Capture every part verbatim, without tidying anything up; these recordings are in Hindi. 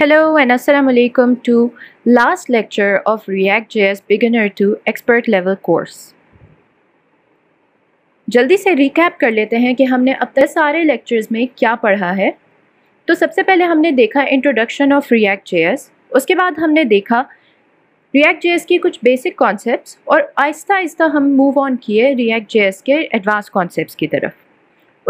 Hello and Assalamualaikum to last lecture of React.js beginner to expert level course. जल्दी से रिकैप कर लेते हैं कि हमने अब तक सारे लेक्चर्स में क्या पढ़ा है। तो सबसे पहले हमने देखा इंट्रोडक्शन ऑफ React.js, उसके बाद हमने देखा React.js की कुछ बेसिक कॉन्सेप्ट्स और आहिस्ता आहिस्ता हम मूव ऑन किए React.js के एडवांस कॉन्सेप्ट्स की तरफ।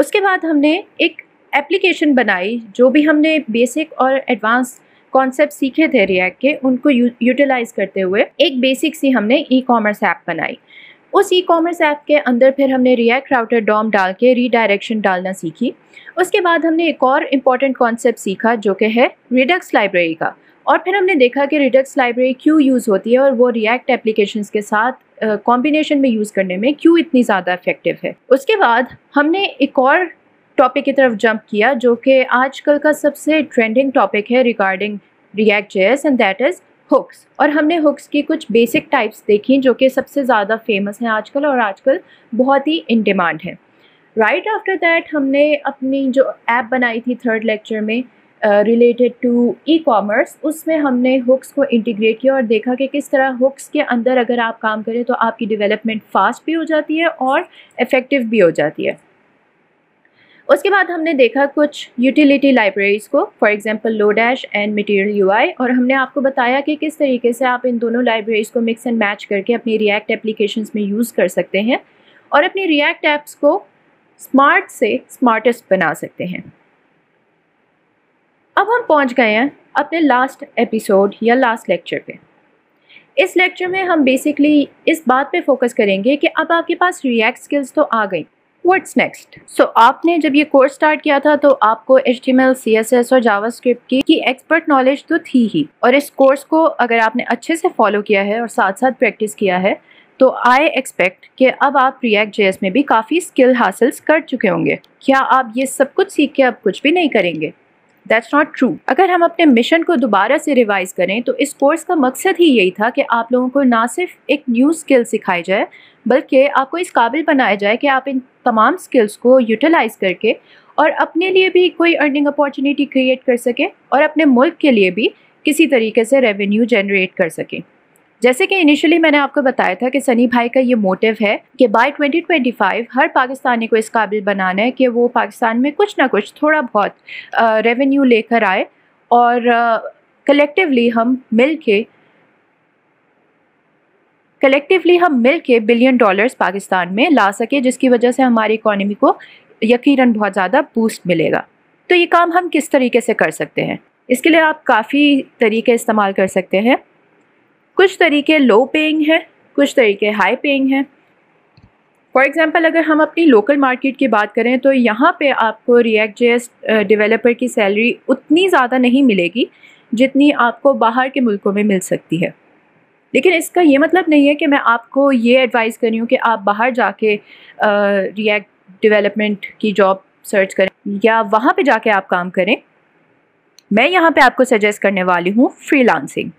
उसके बाद हमने एक एप्लीकेशन बनाई, जो भी हमने बेसिक और एडवांस कॉन्सेप्ट सीखे थे रिएक्ट के, उनको यूटिलाइज करते हुए एक बेसिक सी हमने ई कॉमर्स ऐप बनाई। उस ई कॉमर्स ऐप के अंदर फिर हमने रिएक्ट राउटर डॉम डाल के रीडायरेक्शन डालना सीखी। उसके बाद हमने एक और इम्पॉर्टेंट कॉन्सेप्ट सीखा जो कि है रिडक्स लाइब्रेरी का, और फिर हमने देखा कि रिडक्स लाइब्रेरी क्यों यूज़ होती है और वो रिएक्ट एप्लीकेशंस के साथ कॉम्बिनेशन uh, में यूज़ करने में क्यों इतनी ज़्यादा इफेक्टिव है। उसके बाद हमने एक और टॉपिक की तरफ जंप किया जो कि आजकल का सबसे ट्रेंडिंग टॉपिक है regarding React.js and that is hooks, और हमने हुक्स की कुछ बेसिक टाइप्स देखी जो कि सबसे ज़्यादा फेमस हैं आजकल और आजकल बहुत ही इन डिमांड है। राइट आफ्टर दैट हमने अपनी जो ऐप बनाई थी थर्ड लेक्चर में रिलेटेड टू ई कॉमर्स, उसमें हमने हुक्स को इंटीग्रेट किया और देखा कि किस तरह हुक्स के अंदर अगर आप काम करें तो आपकी डेवलपमेंट फास्ट भी हो जाती है और इफ़ेक्टिव भी हो जाती है। उसके बाद हमने देखा कुछ यूटिलिटी लाइब्रेरीज़ को, for example Lodash and material UI, और हमने आपको बताया कि किस तरीके से आप इन दोनों लाइब्रेरीज़ को मिक्स एंड मैच करके अपनी रिएक्ट एप्लीकेशंस में यूज़ कर सकते हैं और अपनी रिएक्ट ऐप्स को स्मार्ट से स्मार्टेस्ट बना सकते हैं। अब हम पहुंच गए हैं अपने लास्ट एपिसोड या लास्ट लेक्चर पे। इस लेक्चर में हम बेसिकली इस बात पे फोकस करेंगे कि अब आपके पास रिएक्ट स्किल्स तो आ गई, व्हाट्स नेक्स्ट। सो आपने जब ये कोर्स स्टार्ट किया था तो आपको H T M L, C S S और जावास्क्रिप्ट की, की एक्सपर्ट नॉलेज तो थी ही, और इस कोर्स को अगर आपने अच्छे से फॉलो किया है और साथ साथ प्रैक्टिस किया है तो आई एक्सपेक्ट कि अब आप React.js में भी काफ़ी स्किल हासिल कर चुके होंगे। क्या आप ये सब कुछ सीख के अब कुछ भी नहीं करेंगे? That's not true. अगर हम अपने मिशन को दोबारा से रिवाइज करें तो इस कोर्स का मकसद ही यही था कि आप लोगों को ना सिर्फ एक न्यू स्किल सिखाई जाए बल्कि आपको इस काबिल बनाया जाए कि आप इन तमाम स्किल्स को यूटिलाइज करके और अपने लिए भी कोई अर्निंग अपॉर्चुनिटी क्रिएट कर सकें और अपने मुल्क के लिए भी किसी तरीके से रेवेन्यू जनरेट कर सकें। जैसे कि इनिशियली मैंने आपको बताया था कि सनी भाई का ये मोटिव है कि बाय ट्वेंटी ट्वेंटी फाइव हर पाकिस्तानी को इस काबिल बनाना है कि वो पाकिस्तान में कुछ ना कुछ थोड़ा बहुत रेवेन्यू लेकर आए और कलेक्टिवली हम मिल के कलेक्टिवली हम मिल के बिलियन डॉलर्स पाकिस्तान में ला सके, जिसकी वजह से हमारी इकॉनमी को यकीनन बहुत ज़्यादा बूस्ट मिलेगा। तो ये काम हम किस तरीके से कर सकते हैं? इसके लिए आप काफ़ी तरीके इस्तेमाल कर सकते हैं। कुछ तरीके लो पेइंग हैं, कुछ तरीके हाई पेइंग हैं। फॉर एग्ज़ाम्पल अगर हम अपनी लोकल मार्केट की बात करें तो यहाँ पे आपको React.js डेवलपर की सैलरी उतनी ज़्यादा नहीं मिलेगी जितनी आपको बाहर के मुल्कों में मिल सकती है, लेकिन इसका ये मतलब नहीं है कि मैं आपको ये एडवाइस कर रही हूँ कि आप बाहर जाके React डेवलपमेंट की जॉब सर्च करें या वहाँ पे जाके आप काम करें। मैं यहाँ पे आपको सजेस्ट करने वाली हूँ फ्रीलांसिंग।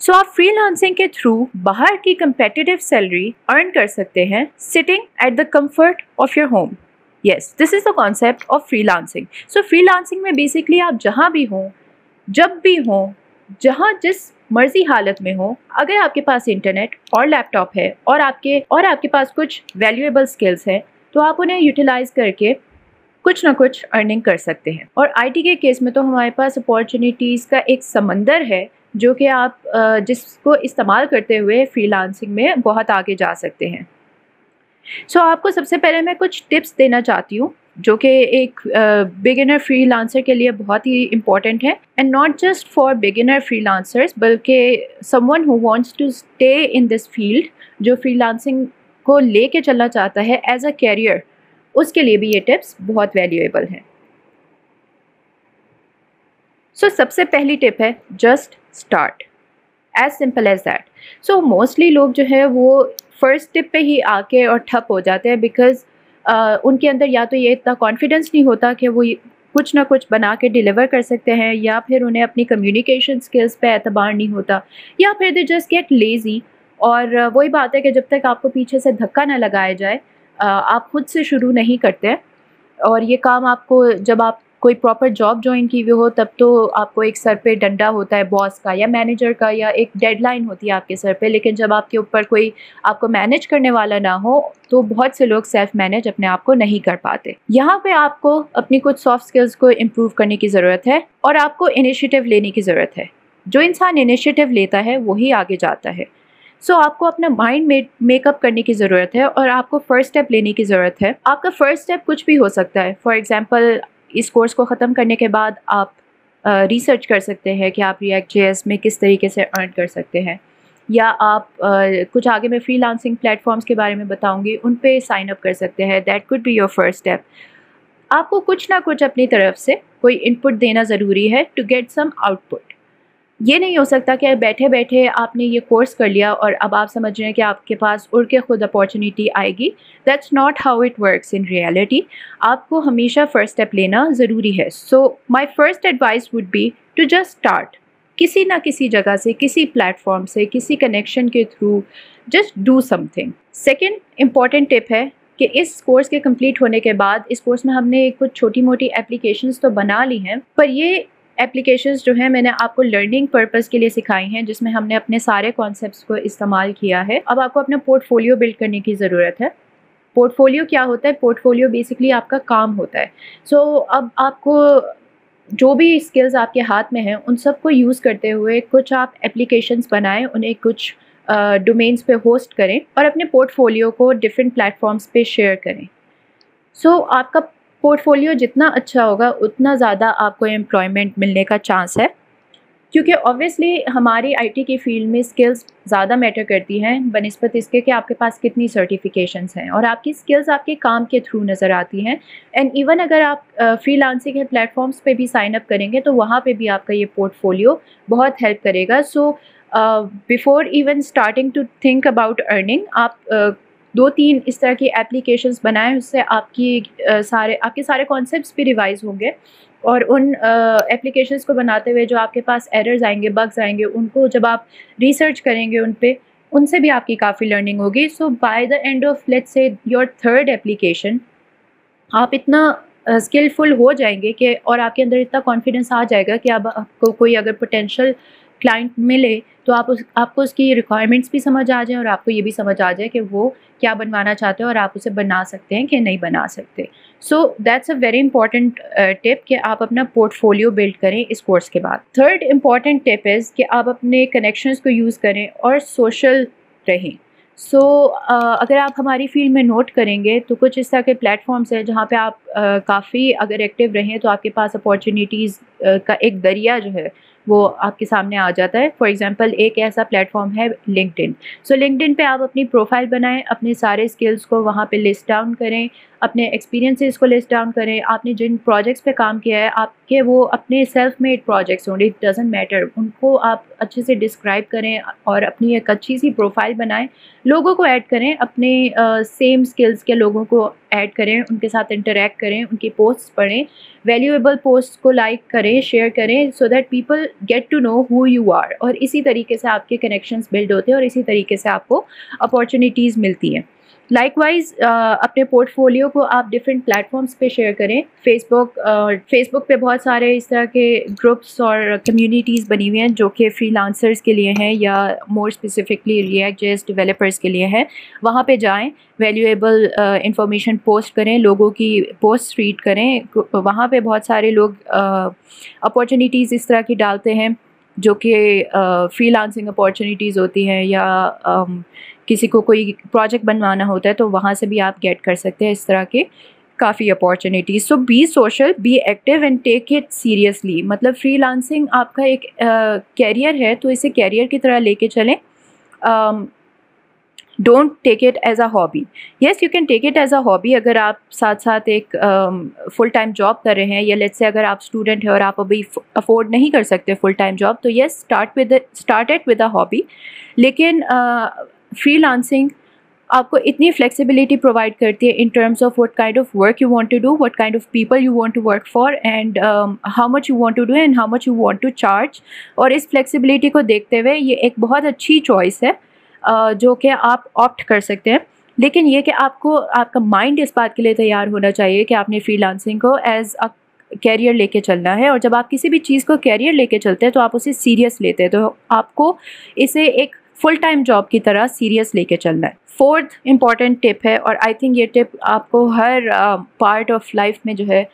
सो so, आप फ्रीलांसिंग के थ्रू बाहर की कंपेटिटिव सैलरी अर्न कर सकते हैं sitting at the comfort of your home. Yes, this is the concept of freelancing. So freelancing में बेसिकली आप जहाँ भी हों, जब भी हों, जहाँ जिस मर्जी हालत में हो, अगर आपके पास इंटरनेट और लैपटॉप है और आपके और आपके पास कुछ वैल्यूएबल स्किल्स हैं तो आप उन्हें यूटिलाइज करके कुछ ना कुछ अर्निंग कर सकते हैं। और आईटी के केस में तो हमारे पास अपॉर्चुनिटीज़ का एक समंदर है जो कि आप जिसको इस्तेमाल करते हुए फ्रीलांसिंग में बहुत आगे जा सकते हैं। सो so, आपको सबसे पहले मैं कुछ टिप्स देना चाहती हूँ जो कि एक बिगिनर फ्रीलांसर के लिए बहुत ही इम्पॉर्टेंट है, and not just for beginner freelancers बल्कि someone who wants to stay in this field, जो फ्रीलांसिंग को लेके चलना चाहता है एज अ कैरियर, उसके लिए भी ये टिप्स बहुत वैल्यूएबल हैं। सो so, सबसे पहली टिप है just start, as simple as that. So mostly लोग जो है वो फर्स्ट टिप पे ही आके और ठप हो जाते हैं बिकॉज uh, उनके अंदर या तो ये इतना कॉन्फिडेंस नहीं होता कि वो कुछ ना कुछ बना के डिलीवर कर सकते हैं, या फिर उन्हें अपनी कम्युनिकेशन स्किल्स पे एतबार नहीं होता, या फिर दे जस्ट गेट लेज़ी। और uh, वही बात है कि जब तक आपको पीछे से धक्का ना लगाया जाए uh, आप खुद से शुरू नहीं करते, और ये काम आपको जब आप कोई प्रॉपर जॉब ज्वाइन की हुई हो तब तो आपको एक सर पे डंडा होता है बॉस का या मैनेजर का, या एक डेडलाइन होती है आपके सर पे। लेकिन जब आपके ऊपर कोई आपको मैनेज करने वाला ना हो तो बहुत से लोग सेल्फ मैनेज अपने आप को नहीं कर पाते। यहाँ पे आपको अपनी कुछ सॉफ्ट स्किल्स को इम्प्रूव करने की ज़रूरत है और आपको इनिशिएटिव लेने की ज़रूरत है। जो इंसान इनिशिएटिव लेता है वही आगे जाता है। सो so, आपको अपना माइंड मेकअप करने की ज़रूरत है और आपको फ़र्स्ट स्टेप लेने की ज़रूरत है। आपका फ़र्स्ट स्टेप कुछ भी हो सकता है। फॉर एग्ज़ाम्पल, इस कोर्स को ख़त्म करने के बाद आप रिसर्च uh, कर सकते हैं कि आप रिएक्ट जे एस में किस तरीके से अर्न कर सकते हैं, या आप uh, कुछ आगे मैं फ्रीलांसिंग प्लेटफॉर्म्स के बारे में बताऊंगी, उन पे साइन अप कर सकते हैं। That could be your first step. आपको कुछ ना कुछ अपनी तरफ से कोई इनपुट देना ज़रूरी है टू गेट सम आउटपुट। ये नहीं हो सकता कि बैठे बैठे आपने ये कोर्स कर लिया और अब आप समझ रहे हैं कि आपके पास उड़ के ख़ुद अपॉर्चुनिटी आएगी। That's not how it works in reality. आपको हमेशा फ़र्स्ट स्टेप लेना ज़रूरी है। So my first advice would be to just start. किसी ना किसी जगह से, किसी प्लेटफॉर्म से, किसी कनेक्शन के through just do something. Second important tip है कि इस कोर्स के कंप्लीट होने के बाद, इस कोर्स में हमने कुछ छोटी मोटी एप्लीकेशंस तो बना ली हैं, पर ये एप्लीकेशंस जो हैं मैंने आपको लर्निंग पर्पस के लिए सिखाई हैं, जिसमें हमने अपने सारे कॉन्सेप्ट्स को इस्तेमाल किया है। अब आपको अपना पोर्टफोलियो बिल्ड करने की ज़रूरत है। पोर्टफोलियो क्या होता है? पोर्टफोलियो बेसिकली आपका काम होता है। सो so, अब आपको जो भी स्किल्स आपके हाथ में हैं उन सबको यूज़ करते हुए कुछ आप एप्लीकेशंस बनाएं, उन्हें कुछ डोमेन्स uh, पे होस्ट करें और अपने पोर्टफोलियो को डिफरेंट प्लेटफॉर्म्स पे शेयर करें। सो so, आपका पोर्टफोलियो जितना अच्छा होगा उतना ज़्यादा आपको एम्प्लॉयमेंट मिलने का चांस है, क्योंकि ऑब्वियसली हमारी आईटी की फ़ील्ड में स्किल्स ज़्यादा मैटर करती हैं बनिस्बत इसके कि आपके पास कितनी सर्टिफिकेशंस हैं, और आपकी स्किल्स आपके काम के थ्रू नज़र आती हैं। एंड इवन अगर आप फ्रीलांसिंग के प्लेटफॉर्म्स पे भी साइन अप करेंगे तो वहाँ पे भी आपका ये पोर्टफोलियो बहुत हेल्प करेगा। So before even starting to think about earning, आप uh, दो तीन इस तरह की एप्लीकेशंस बनाएं। उससे आपकी आ, सारे आपके सारे कॉन्सेप्ट्स भी रिवाइज होंगे और उन एप्लीकेशंस को बनाते हुए जो आपके पास एरर्स आएंगे, बग्स आएंगे, उनको जब आप रिसर्च करेंगे उन पे, उनसे भी आपकी काफ़ी लर्निंग होगी। So by the end of let's say your third application आप इतना स्किलफुल uh, हो जाएंगे कि और आपके अंदर इतना कॉन्फिडेंस आ जाएगा कि अब आपको कोई अगर पोटेंशियल क्लाइंट मिले तो आप उस आपको उसकी रिक्वायरमेंट्स भी समझ आ जाए और आपको ये भी समझ आ जाए कि वो क्या बनवाना चाहते हैं और आप उसे बना सकते हैं कि नहीं बना सकते। So that's a very important tip कि आप अपना पोर्टफोलियो बिल्ड करें इस कोर्स के बाद। थर्ड इम्पॉर्टेंट टिप इज़ कि आप अपने कनेक्शंस को यूज़ करें और सोशल रहें। सो so, uh, अगर आप हमारी फील्ड में नोट करेंगे तो कुछ इस तरह के प्लेटफॉर्म्स हैं जहाँ पे आप uh, काफ़ी अगर एक्टिव रहें तो आपके पास अपॉर्चुनिटीज़ uh, का एक दरिया जो है वो आपके सामने आ जाता है। फॉर एग्ज़ाम्पल, एक ऐसा प्लेटफॉर्म है लिंक्डइन। सो लिंक्डइन पे आप अपनी प्रोफाइल बनाएं, अपने सारे स्किल्स को वहाँ पे लिस्ट डाउन करें, अपने एक्सपीरियंसेस को लिस्ट डाउन करें। आपने जिन प्रोजेक्ट्स पे काम किया है आपके वो अपने सेल्फ मेड प्रोजेक्ट्स होंगे, इट डजेंट मैटर। उनको आप अच्छे से डिस्क्राइब करें और अपनी एक अच्छी सी प्रोफाइल बनाएँ। लोगों को ऐड करें, अपने सेम uh, स्किल्स के लोगों को ऐड करें, उनके साथ इंटरेक्ट करें, उनकी पोस्ट्स पढ़ें, वैल्यूएबल पोस्ट को लाइक करें, शेयर करें, so that people get to know who you are. और इसी तरीके से आपके कनेक्शंस बिल्ड होते हैं और इसी तरीके से आपको अपॉर्चुनिटीज़ मिलती हैं। लाइकवाइज़ uh, अपने पोर्टफोलियो को आप डिफरेंट प्लेटफॉर्म्स पे शेयर करें। फेसबुक फेसबुक uh, पे बहुत सारे इस तरह के ग्रुप्स और कम्युनिटीज़ बनी हुई हैं जो कि फ्रीलांसर्स के लिए हैं या more specifically React JS developers के लिए है। वहाँ पे जाएं, वैल्यूएबल इंफॉर्मेशन पोस्ट करें, लोगों की पोस्ट रीड करें। वहाँ पे बहुत सारे लोग अपॉर्चुनिटीज़ uh, इस तरह की डालते हैं जो कि फ्रीलांसिंग अपॉर्चुनिटीज़ होती हैं, या um, किसी को कोई प्रोजेक्ट बनवाना होता है तो वहाँ से भी आप गेट कर सकते हैं इस तरह के काफ़ी opportunities. So be social, be active and take it seriously. मतलब फ्रीलांसिंग आपका एक कैरियर uh, है तो इसे कैरियर की तरह लेके चलें। Don't take it as a hobby. Yes, you can take it as a hobby अगर आप साथ साथ एक फुल टाइम जॉब कर रहे हैं, या लेट्स से अगर आप स्टूडेंट हैं और आप अभी अफोर्ड नहीं कर सकते फुल टाइम जॉब, तो yes, start with start it with a hobby. लेकिन uh, फ्रीलांसिंग आपको इतनी फ्लेक्सिबिलिटी प्रोवाइड करती है in terms of what kind of work you want to do, what kind of people you want to work for, and how much you want to do and how much you want to charge. और इस फ्लेक्सिबिलिटी को देखते हुए ये एक बहुत अच्छी चॉइस है uh, जो कि आप ऑप्ट कर सकते हैं। लेकिन ये कि आपको आपका माइंड इस बात के लिए तैयार होना चाहिए कि आपने फ्रीलांसिंग को एज अ कैरियर लेके चलना है। और जब आप किसी भी चीज़ को कैरियर लेके चलते हैं तो आप उसे सीरियस लेते हैं, तो आपको इसे एक फुल टाइम जॉब की तरह सीरियस लेके चलना है। फोर्थ इम्पॉर्टेंट टिप है, और आई थिंक ये टिप आपको हर पार्ट ऑफ लाइफ में जो है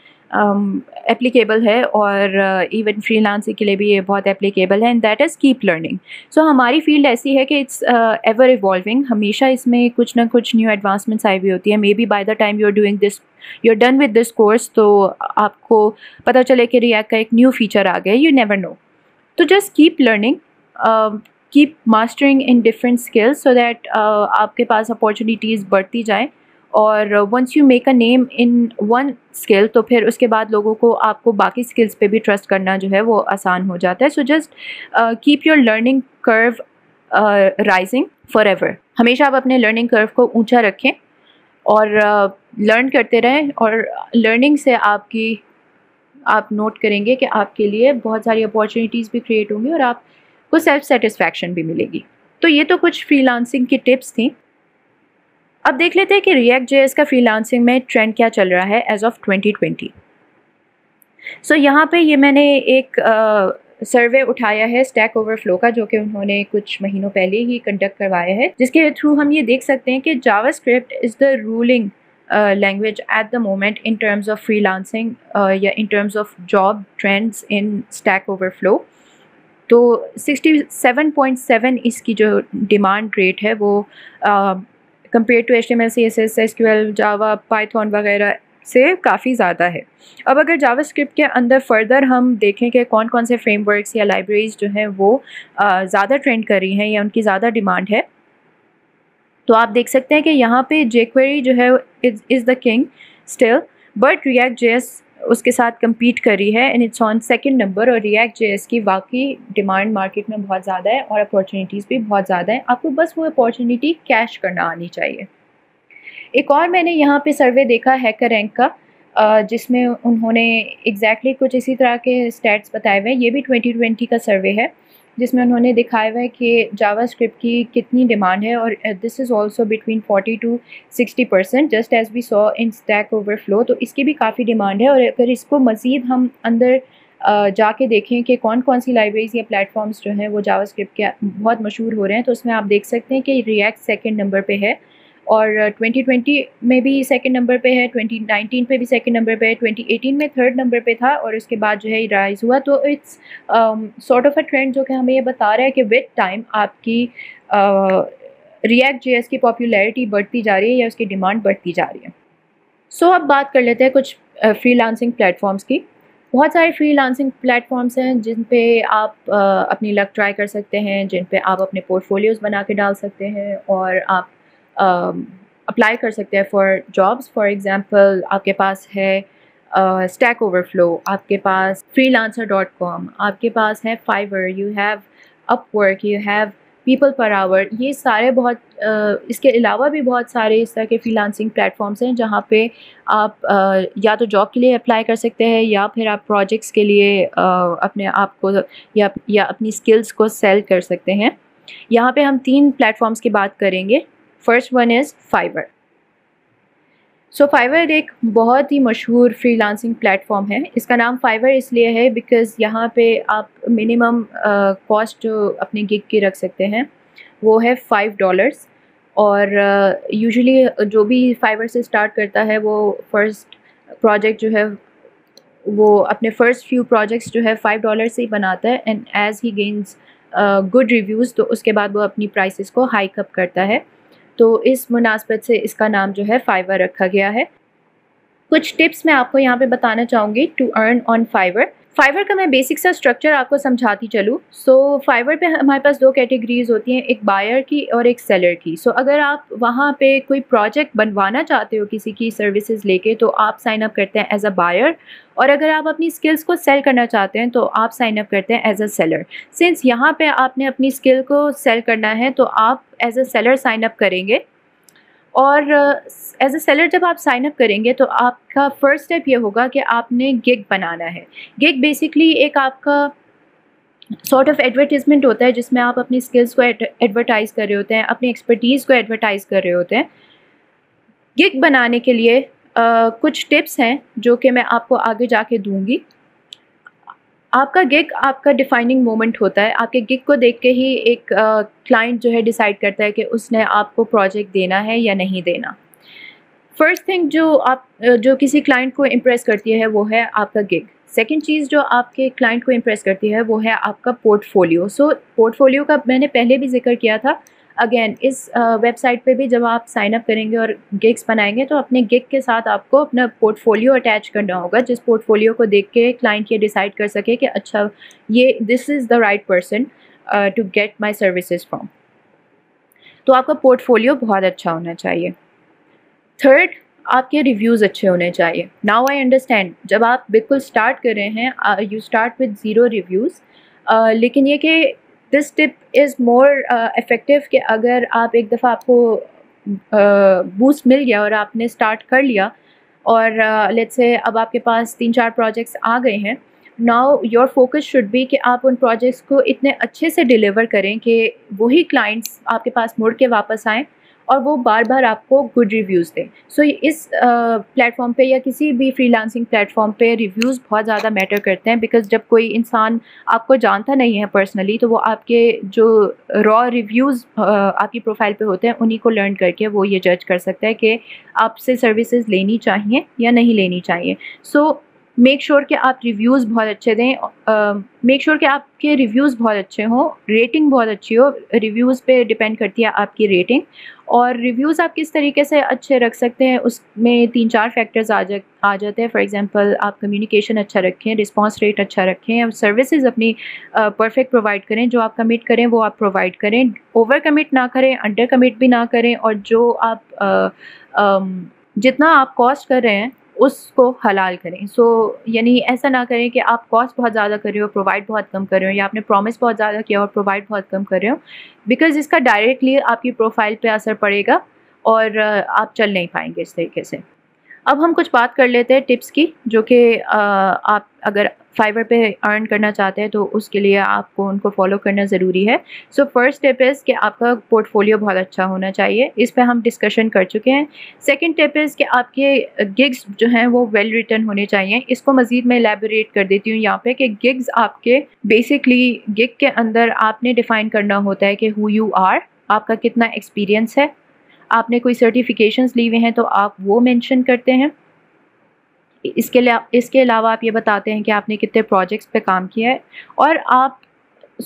एप्लीकेबल um, है, और इवन फ्रीलांसिंग के लिए भी ये बहुत एप्लीकेबल है, and that is keep learning. So हमारी फील्ड ऐसी है कि इट्स एवर इवॉल्विंग, हमेशा इसमें कुछ ना कुछ न्यू एडवांसमेंट्स आई हुई होती है। Maybe by the time you are doing this, you are done with this course, तो आपको पता चले कि रिएक्ट का एक न्यू फीचर आ गया, यू नेवर नो। तो just keep learning, keep mastering in different skills, so that आपके पास अपॉर्चुनिटीज़ बढ़ती जाएँ। और once you make a name in one skill, तो फिर उसके बाद लोगों को आपको बाकी स्किल्स पे भी ट्रस्ट करना जो है वो आसान हो जाता है। So just keep your learning curve rising forever. हमेशा आप अपने लर्निंग कर्व को ऊंचा रखें और लर्न uh, करते रहें, और लर्निंग से आपकी आप नोट करेंगे कि आपके लिए बहुत सारी अपॉर्चुनिटीज़ भी क्रिएट होंगी और आपको सेल्फ सेटिस्फैक्शन भी मिलेगी। तो ये तो कुछ फ्रीलांसिंग की टिप्स थी। अब देख लेते हैं कि रिएक्ट जेएस का फ्रीलांसिंग में ट्रेंड क्या चल रहा है as of twenty twenty. So यहाँ पे ये मैंने एक सर्वे uh, उठाया है स्टैक ओवरफ्लो का, जो कि उन्होंने कुछ महीनों पहले ही कंडक्ट करवाया है, जिसके थ्रू हम ये देख सकते हैं कि JavaScript is the ruling language at the moment in terms of freelancing या in terms of job trends in Stack Overflow. तो सिक्सटी सेवन पॉइंट सेवन इसकी जो डिमांड रेट है वो uh, compare to H T M L, C S S, S Q L, Java, Python वगैरह से काफ़ी ज़्यादा है। अब अगर जावास्क्रिप्ट के अंदर फर्दर हम देखें कि कौन कौन से फ्रेमवर्क्स या लाइब्रेरीज जो हैं वो ज़्यादा ट्रेंड कर रही हैं या उनकी ज़्यादा डिमांड है, तो आप देख सकते हैं कि यहाँ पे जेक्वेरी जो है is the king still, but React JS उसके साथ कम्पीट कर रही है and it's on second number. और रिएक्ट जेएस की वाकई डिमांड मार्केट में बहुत ज़्यादा है और अपॉर्चुनिटीज़ भी बहुत ज़्यादा है, आपको बस वो अपॉर्चुनिटी कैश करना आनी चाहिए। एक और मैंने यहाँ पे सर्वे देखा हैकर रैंक का, जिसमें उन्होंने एग्जैक्टली exactly कुछ इसी तरह के स्टैट्स बताए हुए हैं। ये भी ट्वेंटी ट्वेंटी का सर्वे है, जिसमें उन्होंने दिखाया हुआ है कि जावास्क्रिप्ट की कितनी डिमांड है, और this is also between forty to sixty percent, just as we saw in Stack Overflow. तो इसकी भी काफ़ी डिमांड है, और अगर इसको मज़ीद हम अंदर जाके देखें कि कौन कौन सी लाइब्रेरीज या प्लेटफॉर्म्स जो हैं वो जावास्क्रिप्ट के बहुत मशहूर हो रहे हैं, तो उसमें आप देख सकते हैं कि रिएक्ट सेकेंड नंबर पर है, और ट्वेंटी ट्वेंटी में भी सेकंड नंबर पे है, ट्वेंटी नाइनटीन पे भी सेकंड नंबर पे है, ट्वेंटी एटीन में थर्ड नंबर पे था, और उसके बाद जो है राइज हुआ। तो it's sort of a trend जो कि हमें ये बता रहा है कि विद टाइम आपकी रिएक्ट जेएस की पॉपुलैरिटी बढ़ती जा रही है या उसकी डिमांड बढ़ती जा रही है। सो so, अब बात कर लेते हैं कुछ फ्रीलांसिंग uh, प्लेटफॉर्म्स की। बहुत सारे फ्रीलांसिंग प्लेटफॉर्म्स हैं जिन पे आप आ, अपनी लक ट्राई कर सकते हैं, जिन पे आप अपने पोर्टफोलियोज़ बना के डाल सकते हैं और आप अप्लाई uh, कर सकते हैं फॉर जॉब्स। फॉर एग्ज़ाम्पल आपके पास है स्टैक ओवरफ्लो, आपके पास फ्रीलांसर डॉट कॉम, आपके पास है Fiverr, you have Upwork, you have people per hour. ये सारे बहुत uh, इसके अलावा भी बहुत सारे इस तरह के फ्रीलांसिंग प्लेटफॉर्म्स हैं जहाँ पे आप uh, या तो जॉब के लिए अप्लाई कर सकते हैं या फिर आप प्रोजेक्ट्स के लिए uh, अपने आप को या, या अपनी स्किल्स को सेल कर सकते हैं। यहाँ पर हम तीन प्लेटफॉर्म्स की बात करेंगे। First one is Fiverr. So Fiverr एक बहुत ही मशहूर फ्रीलांसिंग प्लेटफॉर्म है। इसका नाम फाइवर इसलिए है बिकॉज़ यहाँ पे आप मिनिमम कॉस्ट uh, जो अपने गिग की रख सकते हैं वो है फाइव डॉलर्स, और यूजुअली uh, जो भी फाइवर से स्टार्ट करता है वो फ़र्स्ट प्रोजेक्ट जो है वो अपने फ़र्स्ट फ्यू प्रोजेक्ट्स जो है फ़ाइव डॉलर से ही बनाता है, and as he gains good reviews तो उसके बाद वो अपनी प्राइसेस को हाइक अप करता है। तो इस मुनासबत से इसका नाम जो है फाइवर रखा गया है। कुछ टिप्स मैं आपको यहाँ पे बताना चाहूँगी to earn on Fiverr. Fiverr का मैं बेसिक सा स्ट्रक्चर आपको समझाती चलूँ। सो so, फाइवर पे हमारे पास दो कैटेगरीज होती हैं, एक बायर की और एक सेलर की। सो so, अगर आप वहाँ पे कोई प्रोजेक्ट बनवाना चाहते हो किसी की सर्विसेज लेके, तो आप साइन अप करते हैं एज अ बायर, और अगर आप अपनी स्किल्स को सेल करना चाहते हैं तो आप साइन अप करते हैं एज अ सेलर। सिंस यहाँ पे आपने अपनी स्किल को सेल करना है तो आप as a seller sign up करेंगे, और एज अ सेलर जब आप साइन अप करेंगे तो आपका फ़र्स्ट स्टेप ये होगा कि आपने गिग बनाना है। गिग बेसिकली एक आपका सॉर्ट ऑफ एडवर्टाइजमेंट होता है जिसमें आप अपनी स्किल्स को एडवर्टाइज़ कर रहे होते हैं, अपनी एक्सपर्टीज़ को एडवर्टाइज़ कर रहे होते हैं। गिग बनाने के लिए Uh, कुछ टिप्स हैं जो कि मैं आपको आगे जाके दूंगी। आपका गिग आपका डिफाइनिंग मोमेंट होता है। आपके गिग को देख के ही एक क्लाइंट uh, जो है डिसाइड करता है कि उसने आपको प्रोजेक्ट देना है या नहीं देना। फर्स्ट थिंग जो आप जो किसी क्लाइंट को इम्प्रेस करती है वो है आपका गिग। सेकंड चीज़ जो आपके क्लाइंट को इम्प्रेस करती है वो है आपका पोर्टफोलियो। सो पोर्टफोलियो का मैंने पहले भी जिक्र किया था। अगेन इस वेबसाइट पे भी जब आप साइन अप करेंगे और गिग्स बनाएंगे तो अपने गिग के साथ आपको अपना पोर्टफोलियो अटैच करना होगा, जिस पोर्टफोलियो को देख के क्लाइंट ये डिसाइड कर सके कि अच्छा ये this is the right person to get my services from. तो आपका पोर्टफोलियो बहुत अच्छा होना चाहिए। थर्ड, आपके रिव्यूज़ अच्छे होने चाहिए। नाउ आई अंडरस्टैंड, जब आप बिल्कुल स्टार्ट कर रहे हैं you start with zero reviews, लेकिन ये कि this tip is more effective कि अगर आप एक दफ़ा आपको बूस्ट uh, मिल गया और आपने स्टार्ट कर लिया और लेट्स uh, से अब आपके पास तीन चार प्रोजेक्ट्स आ गए हैं। Now your focus should be कि आप उन प्रोजेक्ट्स को इतने अच्छे से डिलीवर करें कि वही क्लाइंट्स आपके पास मुड़ के वापस आएँ और वो बार बार आपको गुड रिव्यूज़ दें। सो so, इस प्लेटफॉर्म uh, पे या किसी भी फ्रीलांसिंग प्लेटफॉर्म पे रिव्यूज़ बहुत ज़्यादा मैटर करते हैं, बिकॉज जब कोई इंसान आपको जानता नहीं है पर्सनली तो वो आपके जो रॉ रिव्यूज़ uh, आपकी प्रोफाइल पे होते हैं उन्हीं को लर्न करके वो ये जज कर सकता है कि आपसे सर्विसेज लेनी चाहिए या नहीं लेनी चाहिए। सो मेक श्योर कि आप रिव्यूज़ बहुत अच्छे दें। मेक श्योर कि आपके रिव्यूज़ बहुत अच्छे हों, रेटिंग बहुत अच्छी हो। रिव्यूज़ पे डिपेंड करती है आपकी रेटिंग, और रिव्यूज़ आप किस तरीके से अच्छे रख सकते हैं उसमें तीन चार फैक्टर्स आ जा आ जाते हैं। फॉर एग्जांपल, आप कम्युनिकेशन अच्छा रखें, रिस्पांस रेट अच्छा रखें, और सर्विसेज अपनी परफेक्ट प्रोवाइड करें। जो आप कमिट करें वो आप प्रोवाइड करें, ओवर कमिट ना करें, अंडर कमिट भी ना करें, और जो आप uh, um, जितना आप कॉस्ट कर रहे हैं उसको हलाल करें। सो so, यानी ऐसा ना करें कि आप कॉस्ट बहुत ज़्यादा कर रहे हो, प्रोवाइड बहुत कम कर रहे हो, या आपने प्रॉमिस बहुत ज़्यादा किया और प्रोवाइड बहुत कम कर रहे हो, बिकॉज़ इसका डायरेक्टली आपकी प्रोफाइल पे असर पड़ेगा और आप चल नहीं पाएंगे इस तरीके से। अब हम कुछ बात कर लेते हैं टिप्स की, जो कि आप अगर फाइवर पे अर्न करना चाहते हैं तो उसके लिए आपको उनको फॉलो करना ज़रूरी है। सो फर्स्ट टिप इज़ कि आपका पोर्टफोलियो बहुत अच्छा होना चाहिए, इस पे हम डिस्कशन कर चुके हैं। सेकंड टिप इज़ कि आपके गिग्स जो हैं वो वेल रिटन होने चाहिए। इसको मज़ीद मैं एलैबोरेट कर देती हूँ यहाँ पे कि गिग्स आपके बेसिकली गिग के अंदर आपने डिफ़ाइन करना होता है कि हु यू आर, आपका कितना एक्सपीरियंस है, आपने कोई सर्टिफिकेशंस लिए हुए हैं तो आप वो मेंशन करते हैं। इसके लिए इसके अलावा आप ये बताते हैं कि आपने कितने प्रोजेक्ट्स पे काम किया है, और आप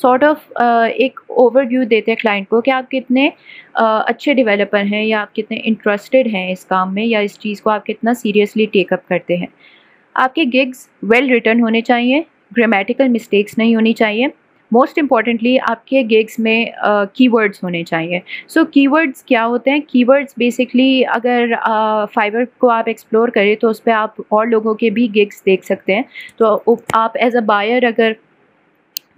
सॉर्ट ऑफ एक ओवरव्यू देते हैं क्लाइंट को कि आप कितने अच्छे डेवलपर हैं या आप कितने इंटरेस्टेड हैं इस काम में या इस चीज़ को आप कितना सीरियसली टेकअप करते हैं। आपके गिग्स वेल रिटन होने चाहिए, ग्रामेटिकल मिस्टेक्स नहीं होनी चाहिए। मोस्ट इम्पॉर्टेंटली आपके गिग्स में कीवर्ड्स uh, होने चाहिए। सो कीवर्ड्स क्या होते हैं? कीवर्ड्स बेसिकली अगर फाइवर uh, को आप एक्सप्लोर करें तो उस पर आप और लोगों के भी गिग्स देख सकते हैं। तो आप एज अ बायर अगर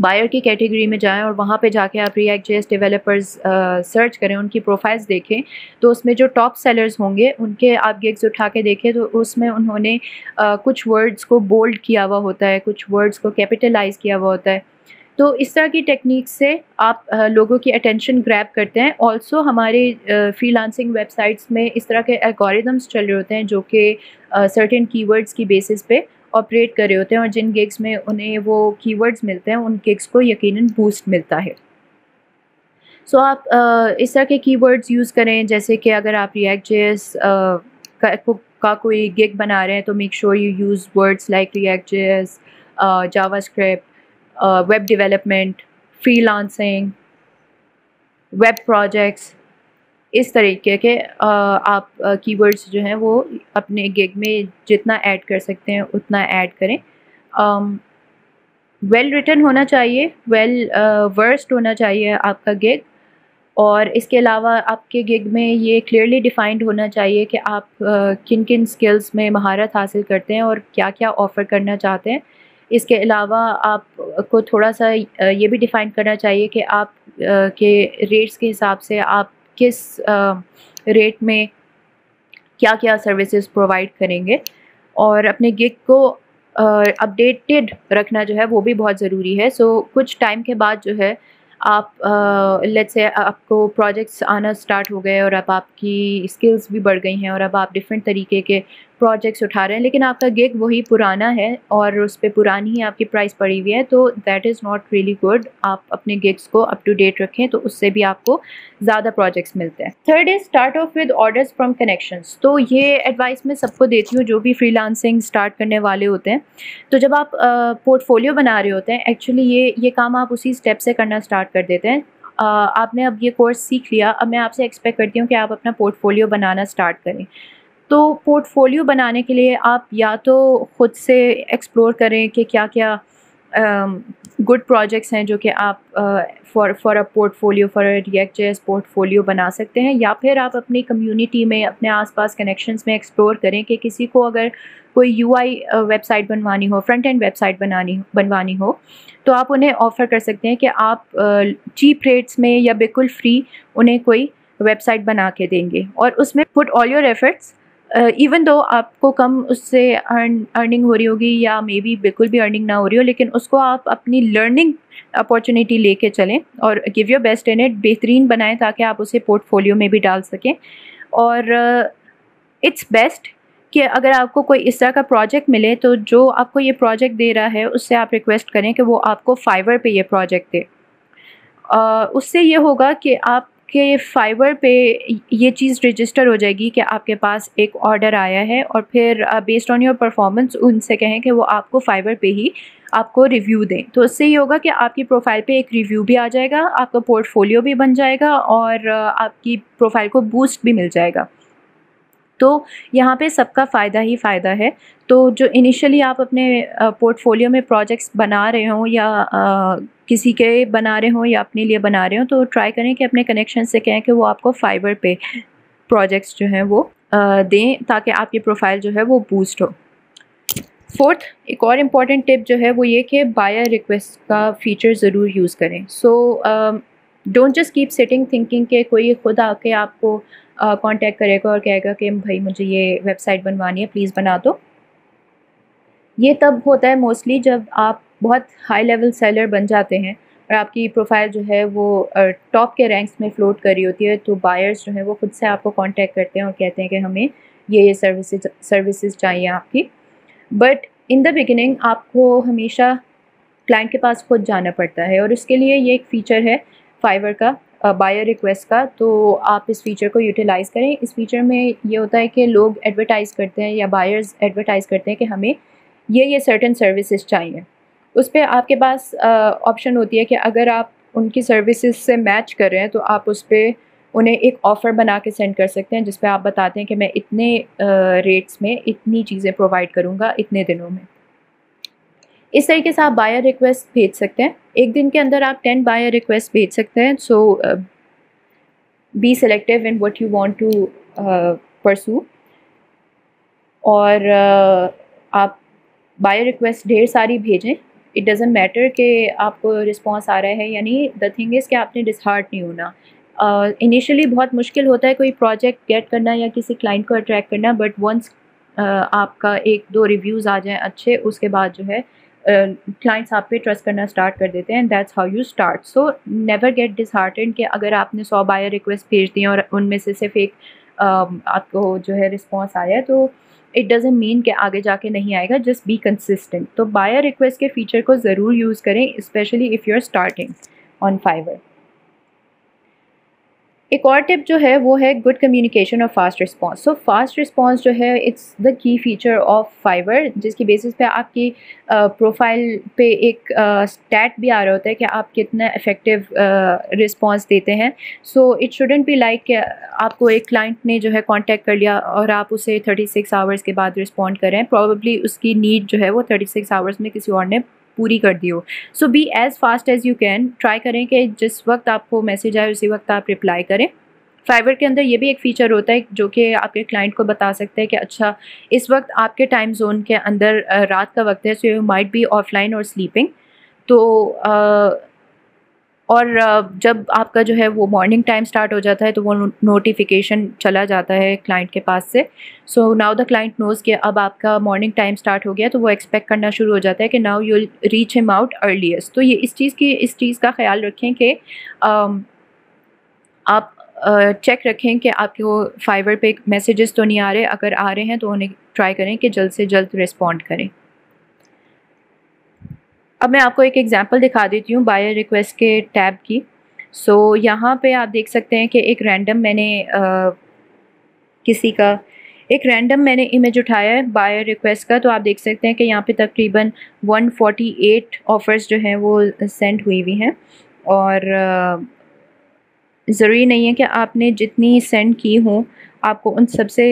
बायर की कैटेगरी में जाएं और वहाँ पे जाके आप रिएक्ट जेएस डेवलपर्स सर्च करें, उनकी प्रोफाइल्स देखें, तो उसमें जो टॉप सेलर्स होंगे उनके आप गिग्स उठा के देखें तो उसमें उन्होंने uh, कुछ वर्ड्स को बोल्ड किया हुआ होता है, कुछ वर्ड्स को कैपिटलाइज़ किया हुआ होता है। तो इस तरह की टेक्निक से आप आ, लोगों की अटेंशन ग्रैब करते हैं। ऑल्सो हमारे फ्रीलांसिंग वेबसाइट्स में इस तरह के एल्गोरिदम्स चल रहे होते हैं जो कि सर्टेन कीवर्ड्स की बेसिस पे ऑपरेट कर रहे होते हैं, और जिन गिग्स में उन्हें वो कीवर्ड्स मिलते हैं उन गिग्स को यकीनन बूस्ट मिलता है। सो so, आप आ, इस तरह के कीवर्ड्स यूज़ करें, जैसे कि अगर आप रिएक्ट जेएस का कोई गिग बना रहे हैं तो make sure you use words like React JS, JavaScript, web development, freelancing, web projects, इस तरीके के uh, आप कीवर्ड्स uh, जो हैं वो अपने गिग में जितना ऐड कर सकते हैं उतना ऐड करें। वेल um, रिटन well होना चाहिए, वेल well, वर्स्ड uh, होना चाहिए आपका गिग, और इसके अलावा आपके गिग में ये क्लियरली डिफाइंड होना चाहिए कि आप uh, किन किन स्किल्स में महारत हासिल करते हैं और क्या क्या ऑफ़र करना चाहते हैं। इसके अलावा आपको थोड़ा सा ये भी डिफ़ाइन करना चाहिए कि आप के रेट्स के हिसाब से आप किस रेट में क्या क्या सर्विसेज प्रोवाइड करेंगे, और अपने गिग को अपडेटेड रखना जो है वो भी बहुत ज़रूरी है। सो कुछ टाइम के बाद जो है आप लेट्स से आपको प्रोजेक्ट्स आना स्टार्ट हो गए और अब आपकी स्किल्स भी बढ़ गई हैं और अब आप डिफरेंट तरीके के प्रोजेक्ट्स उठा रहे हैं, लेकिन आपका गिग वही पुराना है और उस पर पुरानी ही आपकी प्राइस पड़ी हुई है, तो that is not really good. आप अपने गिग्स को अप टू डेट रखें तो उससे भी आपको ज़्यादा प्रोजेक्ट्स मिलते हैं। Third is start off with orders from connections. तो ये एडवाइस मैं सबको देती हूँ जो भी फ्रीलांसिंग स्टार्ट करने वाले होते हैं। तो जब आप पोर्टफोलियो uh, बना रहे होते हैं, एक्चुअली ये ये काम आप उसी स्टेप से करना स्टार्ट कर देते हैं। Uh, आपने अब ये कोर्स सीख लिया, अब मैं आपसे एक्सपेक्ट करती हूँ कि आप अपना पोर्टफोलियो बनाना स्टार्ट करें। तो पोर्टफोलियो बनाने के लिए आप या तो ख़ुद से एक्सप्लोर करें कि क्या क्या गुड uh, प्रोजेक्ट्स हैं जो कि आप for for a portfolio for a React JS portfolio बना सकते हैं, या फिर आप अपनी कम्युनिटी में, अपने आसपास कनेक्शंस में एक्सप्लोर करें कि किसी को अगर कोई यूआई वेबसाइट बनवानी हो, फ्रंट एंड वेबसाइट बनानी बनवानी हो, तो आप उन्हें ऑफ़र कर सकते हैं कि आप चीप uh, रेट्स में या बिल्कुल फ्री उन्हें कोई वेबसाइट बना के देंगे। और उसमें put all your efforts, even uh, though आपको कम उससे अर्न अर्निंग हो रही होगी या मे बी बिल्कुल भी अर्निंग ना हो रही हो, लेकिन उसको आप अपनी लर्निंग अपॉर्चुनिटी लेके चलें और give your best in it, बेहतरीन बनाएं ताकि आप उसे पोर्टफोलियो में भी डाल सकें। और इट्स uh, बेस्ट कि अगर आपको कोई इस तरह का प्रोजेक्ट मिले तो जो आपको ये प्रोजेक्ट दे रहा है उससे आप रिक्वेस्ट करें कि वो आपको फाइवर पे ये प्रोजेक्ट दे। uh, उससे ये होगा कि आप कि फाइवर पे ये चीज़ रजिस्टर हो जाएगी कि आपके पास एक ऑर्डर आया है, और फिर बेस्ड ऑन योर परफॉर्मेंस उनसे कहें कि वो आपको फाइवर पे ही आपको रिव्यू दें। तो उससे ये होगा कि आपकी प्रोफाइल पे एक रिव्यू भी आ जाएगा, आपका पोर्टफोलियो भी बन जाएगा और आपकी प्रोफाइल को बूस्ट भी मिल जाएगा। तो यहाँ पे सबका फ़ायदा ही फ़ायदा है। तो जो इनिशियली आप अपने पोर्टफोलियो में प्रोजेक्ट्स बना रहे हों या आ, किसी के बना रहे हों या अपने लिए बना रहे हों, तो ट्राई करें कि अपने कनेक्शन से कहें कि वो आपको फाइवर पे प्रोजेक्ट्स जो हैं वो आ, दें ताकि आपकी प्रोफाइल जो है वो बूस्ट हो। फोर्थ, एक और इम्पॉर्टेंट टिप जो है वो ये कि बायर रिक्वेस्ट का फ़ीचर ज़रूर यूज़ करें। So don't just keep sitting thinking के कोई खुद आके आपको कांटेक्ट uh, करेगा और कहेगा कि भाई मुझे ये वेबसाइट बनवानी है, प्लीज़ बना दो। ये तब होता है मोस्टली जब आप बहुत हाई लेवल सेलर बन जाते हैं और आपकी प्रोफाइल जो है वो टॉप uh, के रैंक्स में फ्लोट कर रही होती है, तो बायर्स जो है वो खुद से आपको कांटेक्ट करते हैं और कहते हैं कि हमें ये ये सर्विसेज सर्विसेज चाहिए आपकी। बट इन द बिगिनिंग आपको हमेशा क्लाइंट के पास खुद जाना पड़ता है, और इसके लिए ये एक फ़ीचर है फाइवर का, बायर uh, रिक्वेस्ट का। तो आप इस फीचर को यूटिलाइज़ करें। इस फीचर में ये होता है कि लोग एडवर्टाइज़ करते हैं या बायर्स एडवर्टाइज़ करते हैं कि हमें ये ये सर्टेन सर्विसेज चाहिए। उस पर आपके पास ऑप्शन uh, होती है कि अगर आप उनकी सर्विसेज से मैच कर रहे हैं तो आप उस पर उन्हें एक ऑफ़र बना के सेंड कर सकते हैं जिस पर आप बताते हैं कि मैं इतने uh, रेट्स में इतनी चीज़ें प्रोवाइड करूँगा इतने दिनों में। इस तरीके से आप बायर रिक्वेस्ट भेज सकते हैं। एक दिन के अंदर आप टेन बायर रिक्वेस्ट भेज सकते हैं। So be selective in what you want to pursue. और uh, आप बायर रिक्वेस्ट ढेर सारी भेजें। इट डजेंट मैटर कि आपको रिस्पॉन्स आ रहा है या नहीं, द थिंग इज़ कि आपने डिसहार्ट नहीं होना। इनिशियली uh, बहुत मुश्किल होता है कोई प्रोजेक्ट गेट करना या किसी क्लाइंट को अट्रैक्ट करना, बट वंस uh, आपका एक दो रिव्यूज़ आ जाएँ अच्छे, उसके बाद जो है क्लाइंट्स uh, आप पे ट्रस्ट करना स्टार्ट कर देते हैं। That's how you start. So never get disheartened कि अगर आपने सौ बायर रिक्वेस्ट भेज दी और उनमें से सिर्फ एक uh, आपको जो है रिस्पॉन्स आया, तो इट डजेंट मीन कि आगे जाके नहीं आएगा। Just be consistent. तो बायर रिक्वेस्ट के फीचर को ज़रूर यूज़ करें, specially if you are starting on Fiverr. एक और टिप जो है वो है गुड कम्युनिकेशन और फास्ट रिस्पांस। सो फास्ट रिस्पांस जो है it's the key feature of Fiverr, जिसकी बेसिस पे आपकी प्रोफाइल uh, पे एक स्टैट uh, भी आ रहा होता है कि आप कितना इफेक्टिव रिस्पांस uh, देते हैं। So it shouldn't be like कि आपको एक क्लाइंट ने जो है कांटेक्ट कर लिया और आप उसे थर्टी सिक्स आवर्स के बाद रिस्पॉन्ड करें, प्रॉबेबली उसकी नीड जो है वो थर्टी सिक्स आवर्स में किसी और ने पूरी कर दी हो। So be as fast as you can. Try करें कि जिस वक्त आपको मैसेज आए उसी वक्त आप रिप्लाई करें। फाइवर के अंदर ये भी एक फ़ीचर होता है जो कि आपके क्लाइंट को बता सकते हैं कि अच्छा इस वक्त आपके टाइम जोन के अंदर रात का वक्त है, so you might be offline और स्लीपिंग। तो आ, और जब आपका जो है वो मॉर्निंग टाइम स्टार्ट हो जाता है तो वो नोटिफिकेशन चला जाता है क्लाइंट के पास से। So now the client knows कि अब आपका मॉर्निंग टाइम स्टार्ट हो गया, तो वो एक्सपेक्ट करना शुरू हो जाता है कि now you reach him out earliest. तो ये इस चीज़ की इस चीज़ का ख्याल रखें कि आप चेक रखें कि आपको फाइवर पे मैसेजेस तो नहीं आ रहे, अगर आ रहे हैं तो उन्हें ट्राई करें कि जल्द से जल्द रिस्पॉन्ड करें। अब मैं आपको एक एग्जांपल दिखा देती हूँ बायर रिक्वेस्ट के टैब की। सो so, यहाँ पे आप देख सकते हैं कि एक रैंडम मैंने आ, किसी का एक रैंडम मैंने इमेज उठाया है बायर रिक्वेस्ट का। तो आप देख सकते हैं कि यहाँ पे तकरीबन एक सौ अड़तालीस ऑफ़र्स जो हैं वो सेंड हुई हुई हैं, और ज़रूरी नहीं है कि आपने जितनी सेंड की हो आपको उन सब से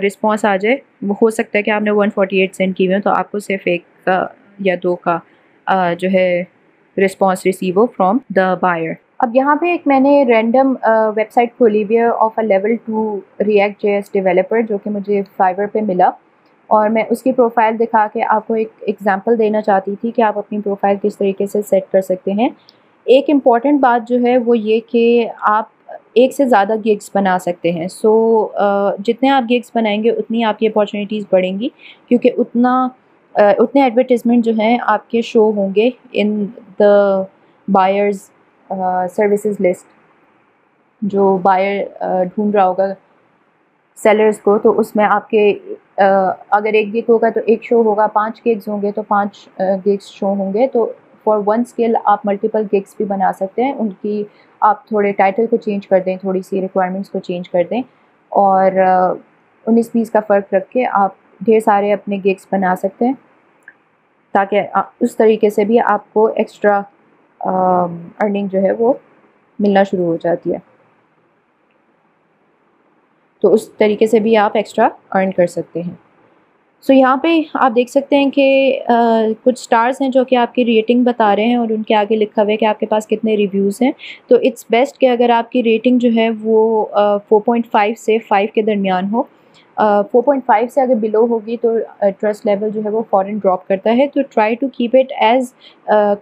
रिस्पॉन्स आ जाए। हो सकता है कि आपने एक सौ अड़तालीस सेंड की हुई हो तो आपको सिर्फ एक का या दो का आ, जो है रिस्पॉन्स रिसीव हो फ्रॉम द बायर। अब यहाँ पे एक मैंने रैंडम वेबसाइट खोली हुई है of a level two React JS developer जो कि मुझे फाइवर पे मिला, और मैं उसकी प्रोफाइल दिखा के आपको एक एग्जांपल देना चाहती थी कि आप अपनी प्रोफाइल किस तरीके से सेट कर सकते हैं। एक इम्पॉर्टेंट बात जो है वो ये कि आप एक से ज़्यादा गिग्स बना सकते हैं। सो so, uh, जितने आप गिग्स बनाएंगे उतनी आपकी अपॉर्चुनिटीज़ बढ़ेंगी, क्योंकि उतना uh, उतने एडवर्टिजमेंट जो हैं आपके शो होंगे in the buyers services list. जो बायर ढूंढ uh, रहा होगा सेलर्स को, तो उसमें आपके uh, अगर एक गिग होगा तो एक शो होगा, पांच गिग्स होंगे तो पांच गिग्स uh, शो होंगे। तो फॉर वन स्किल आप मल्टीपल गिग्स भी बना सकते हैं। उनकी आप थोड़े टाइटल को चेंज कर दें, थोड़ी सी रिक्वायरमेंट्स को चेंज कर दें, और उन्नीस uh, बीस का फ़र्क रख के आप ढेर सारे अपने गिग्स बना सकते हैं, ताकि उस तरीके से भी आपको एक्स्ट्रा अर्निंग uh, जो है वो मिलना शुरू हो जाती है। तो उस तरीके से भी आप एक्स्ट्रा अर्न कर सकते हैं। सो so, यहाँ पे आप देख सकते हैं कि uh, कुछ स्टार्स हैं जो कि आपकी रेटिंग बता रहे हैं, और उनके आगे लिखा हुआ है कि आपके पास कितने रिव्यूज़ हैं। तो इट्स बेस्ट कि अगर आपकी रेटिंग जो है वो uh, चार पॉइंट पाँच से पाँच के दरमियान हो। uh, चार पॉइंट पाँच से अगर बिलो होगी तो ट्रस्ट uh, लेवल जो है वो फ़ौरन ड्रॉप करता है। तो try to keep it as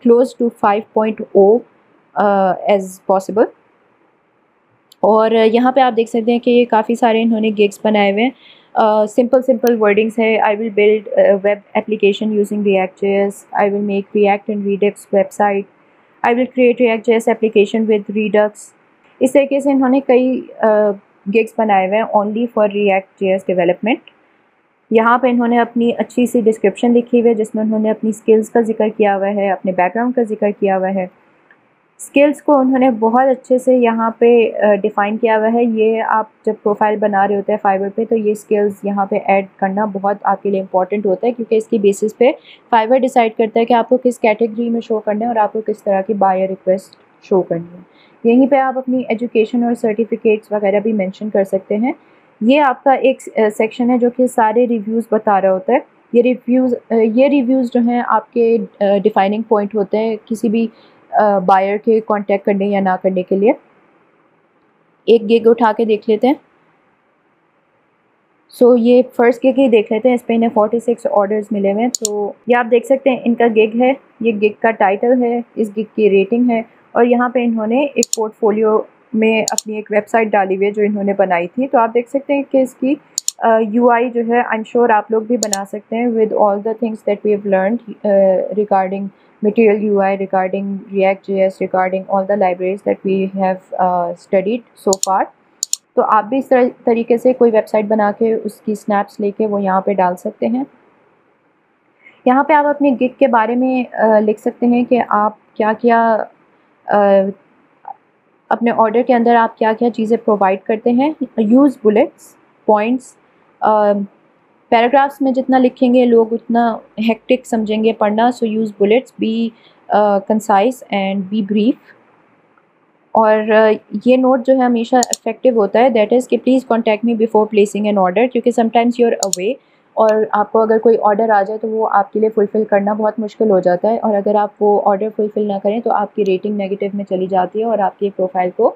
close to five point zero as possible. और यहाँ पे आप देख सकते हैं कि ये काफ़ी सारे इन्होंने गिग्स बनाए हुए हैं। सिंपल सिंपल वर्डिंग्स है, I will build web application using React JS, I will make React and Redux website, I will create React JS application with Redux. इस तरीके से इन्होंने कई uh, गिग्स बनाए हुए हैं only for React JS development. यहाँ पे इन्होंने अपनी अच्छी सी डिस्क्रिप्शन लिखी हुई है जिसमें उन्होंने अपनी स्किल्स का जिक्र किया हुआ है, अपने बैकग्राउंड का जिक्र किया हुआ है। स्किल्स को उन्होंने बहुत अच्छे से यहाँ पे डिफ़ाइन किया हुआ है। ये आप जब प्रोफाइल बना रहे होते हैं फाइवर पे तो ये स्किल्स यहाँ पे ऐड करना बहुत आपके लिए इंपॉर्टेंट होता है, क्योंकि इसकी बेसिस पे फाइवर डिसाइड करता है कि आपको किस कैटेगरी में शो करना है और आपको किस तरह की बायर रिक्वेस्ट शो करनी है। यहीं पर आप अपनी एजुकेशन और सर्टिफिकेट्स वगैरह भी मैंशन कर सकते हैं। ये आपका एक सेक्शन है जो कि सारे रिव्यूज़ बता रहा होता है। ये रिव्यूज़ ये रिव्यूज़ जो हैं आपके डिफाइनिंग पॉइंट होते हैं किसी भी बायर के कांटेक्ट करने या ना करने के लिए। एक गिग उठा के देख लेते हैं। सो so, ये फर्स्ट गिग ही देख लेते हैं। इस पर इन्हें छियालीस ऑर्डर्स मिले हुए हैं। तो ये आप देख सकते हैं इनका गिग है, ये गिग का टाइटल है, इस गिग की रेटिंग है, और यहाँ पे इन्होंने एक पोर्टफोलियो में अपनी एक वेबसाइट डाली हुई है जो इन्होंने बनाई थी। तो आप देख सकते हैं कि इसकी यूआई uh, जो है आई एम श्योर आप लोग भी बना सकते हैं with all the things that we have learned regarding material UI, regarding React JS, regarding all the libraries that we have studied so far. तो आप भी इस तरह तरीके से कोई वेबसाइट बना के उसकी स्नैप्स लेके वो यहाँ पे डाल सकते हैं। यहाँ पे आप अपने गिग के बारे में uh, लिख सकते हैं कि आप क्या क्या uh, अपने ऑर्डर के अंदर आप क्या क्या चीज़ें प्रोवाइड करते हैं। यूज़ बुलेट्स पॉइंट्स, पैराग्राफ्स में जितना लिखेंगे लोग उतना हेक्टिक समझेंगे पढ़ना। So use bullets, be concise and be brief. और uh, ये नोट जो है हमेशा इफेक्टिव होता है, दैट इज़ कि please contact me before placing an order, क्योंकि समटाइम्स यू आर अवे और आपको अगर कोई ऑर्डर आ जाए तो वो आपके लिए फुलफ़िल करना बहुत मुश्किल हो जाता है, और अगर आप वो ऑर्डर फुलफ़िल ना करें तो आपकी रेटिंग नेगेटिव में चली जाती है और आपकी प्रोफाइल को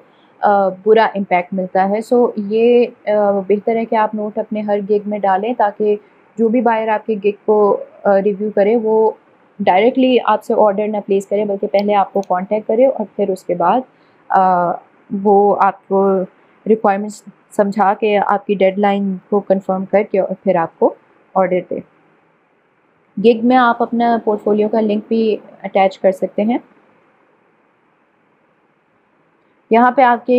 आ, बुरा इम्पैक्ट मिलता है। सो ये बेहतर है कि आप नोट अपने हर गिग में डालें, ताकि जो भी बायर आपके गिग को रिव्यू करे वो डायरेक्टली आपसे ऑर्डर ना प्लेस करे, बल्कि पहले आपको कॉन्टैक्ट करे और फिर उसके बाद आ, वो आपको रिक्वायरमेंट्स समझा के आपकी डेडलाइन को कंफर्म करके और फिर आपको ऑर्डर पे। गिग में आप अपना पोर्टफोलियो का लिंक भी अटैच कर सकते हैं। यहाँ पे आपके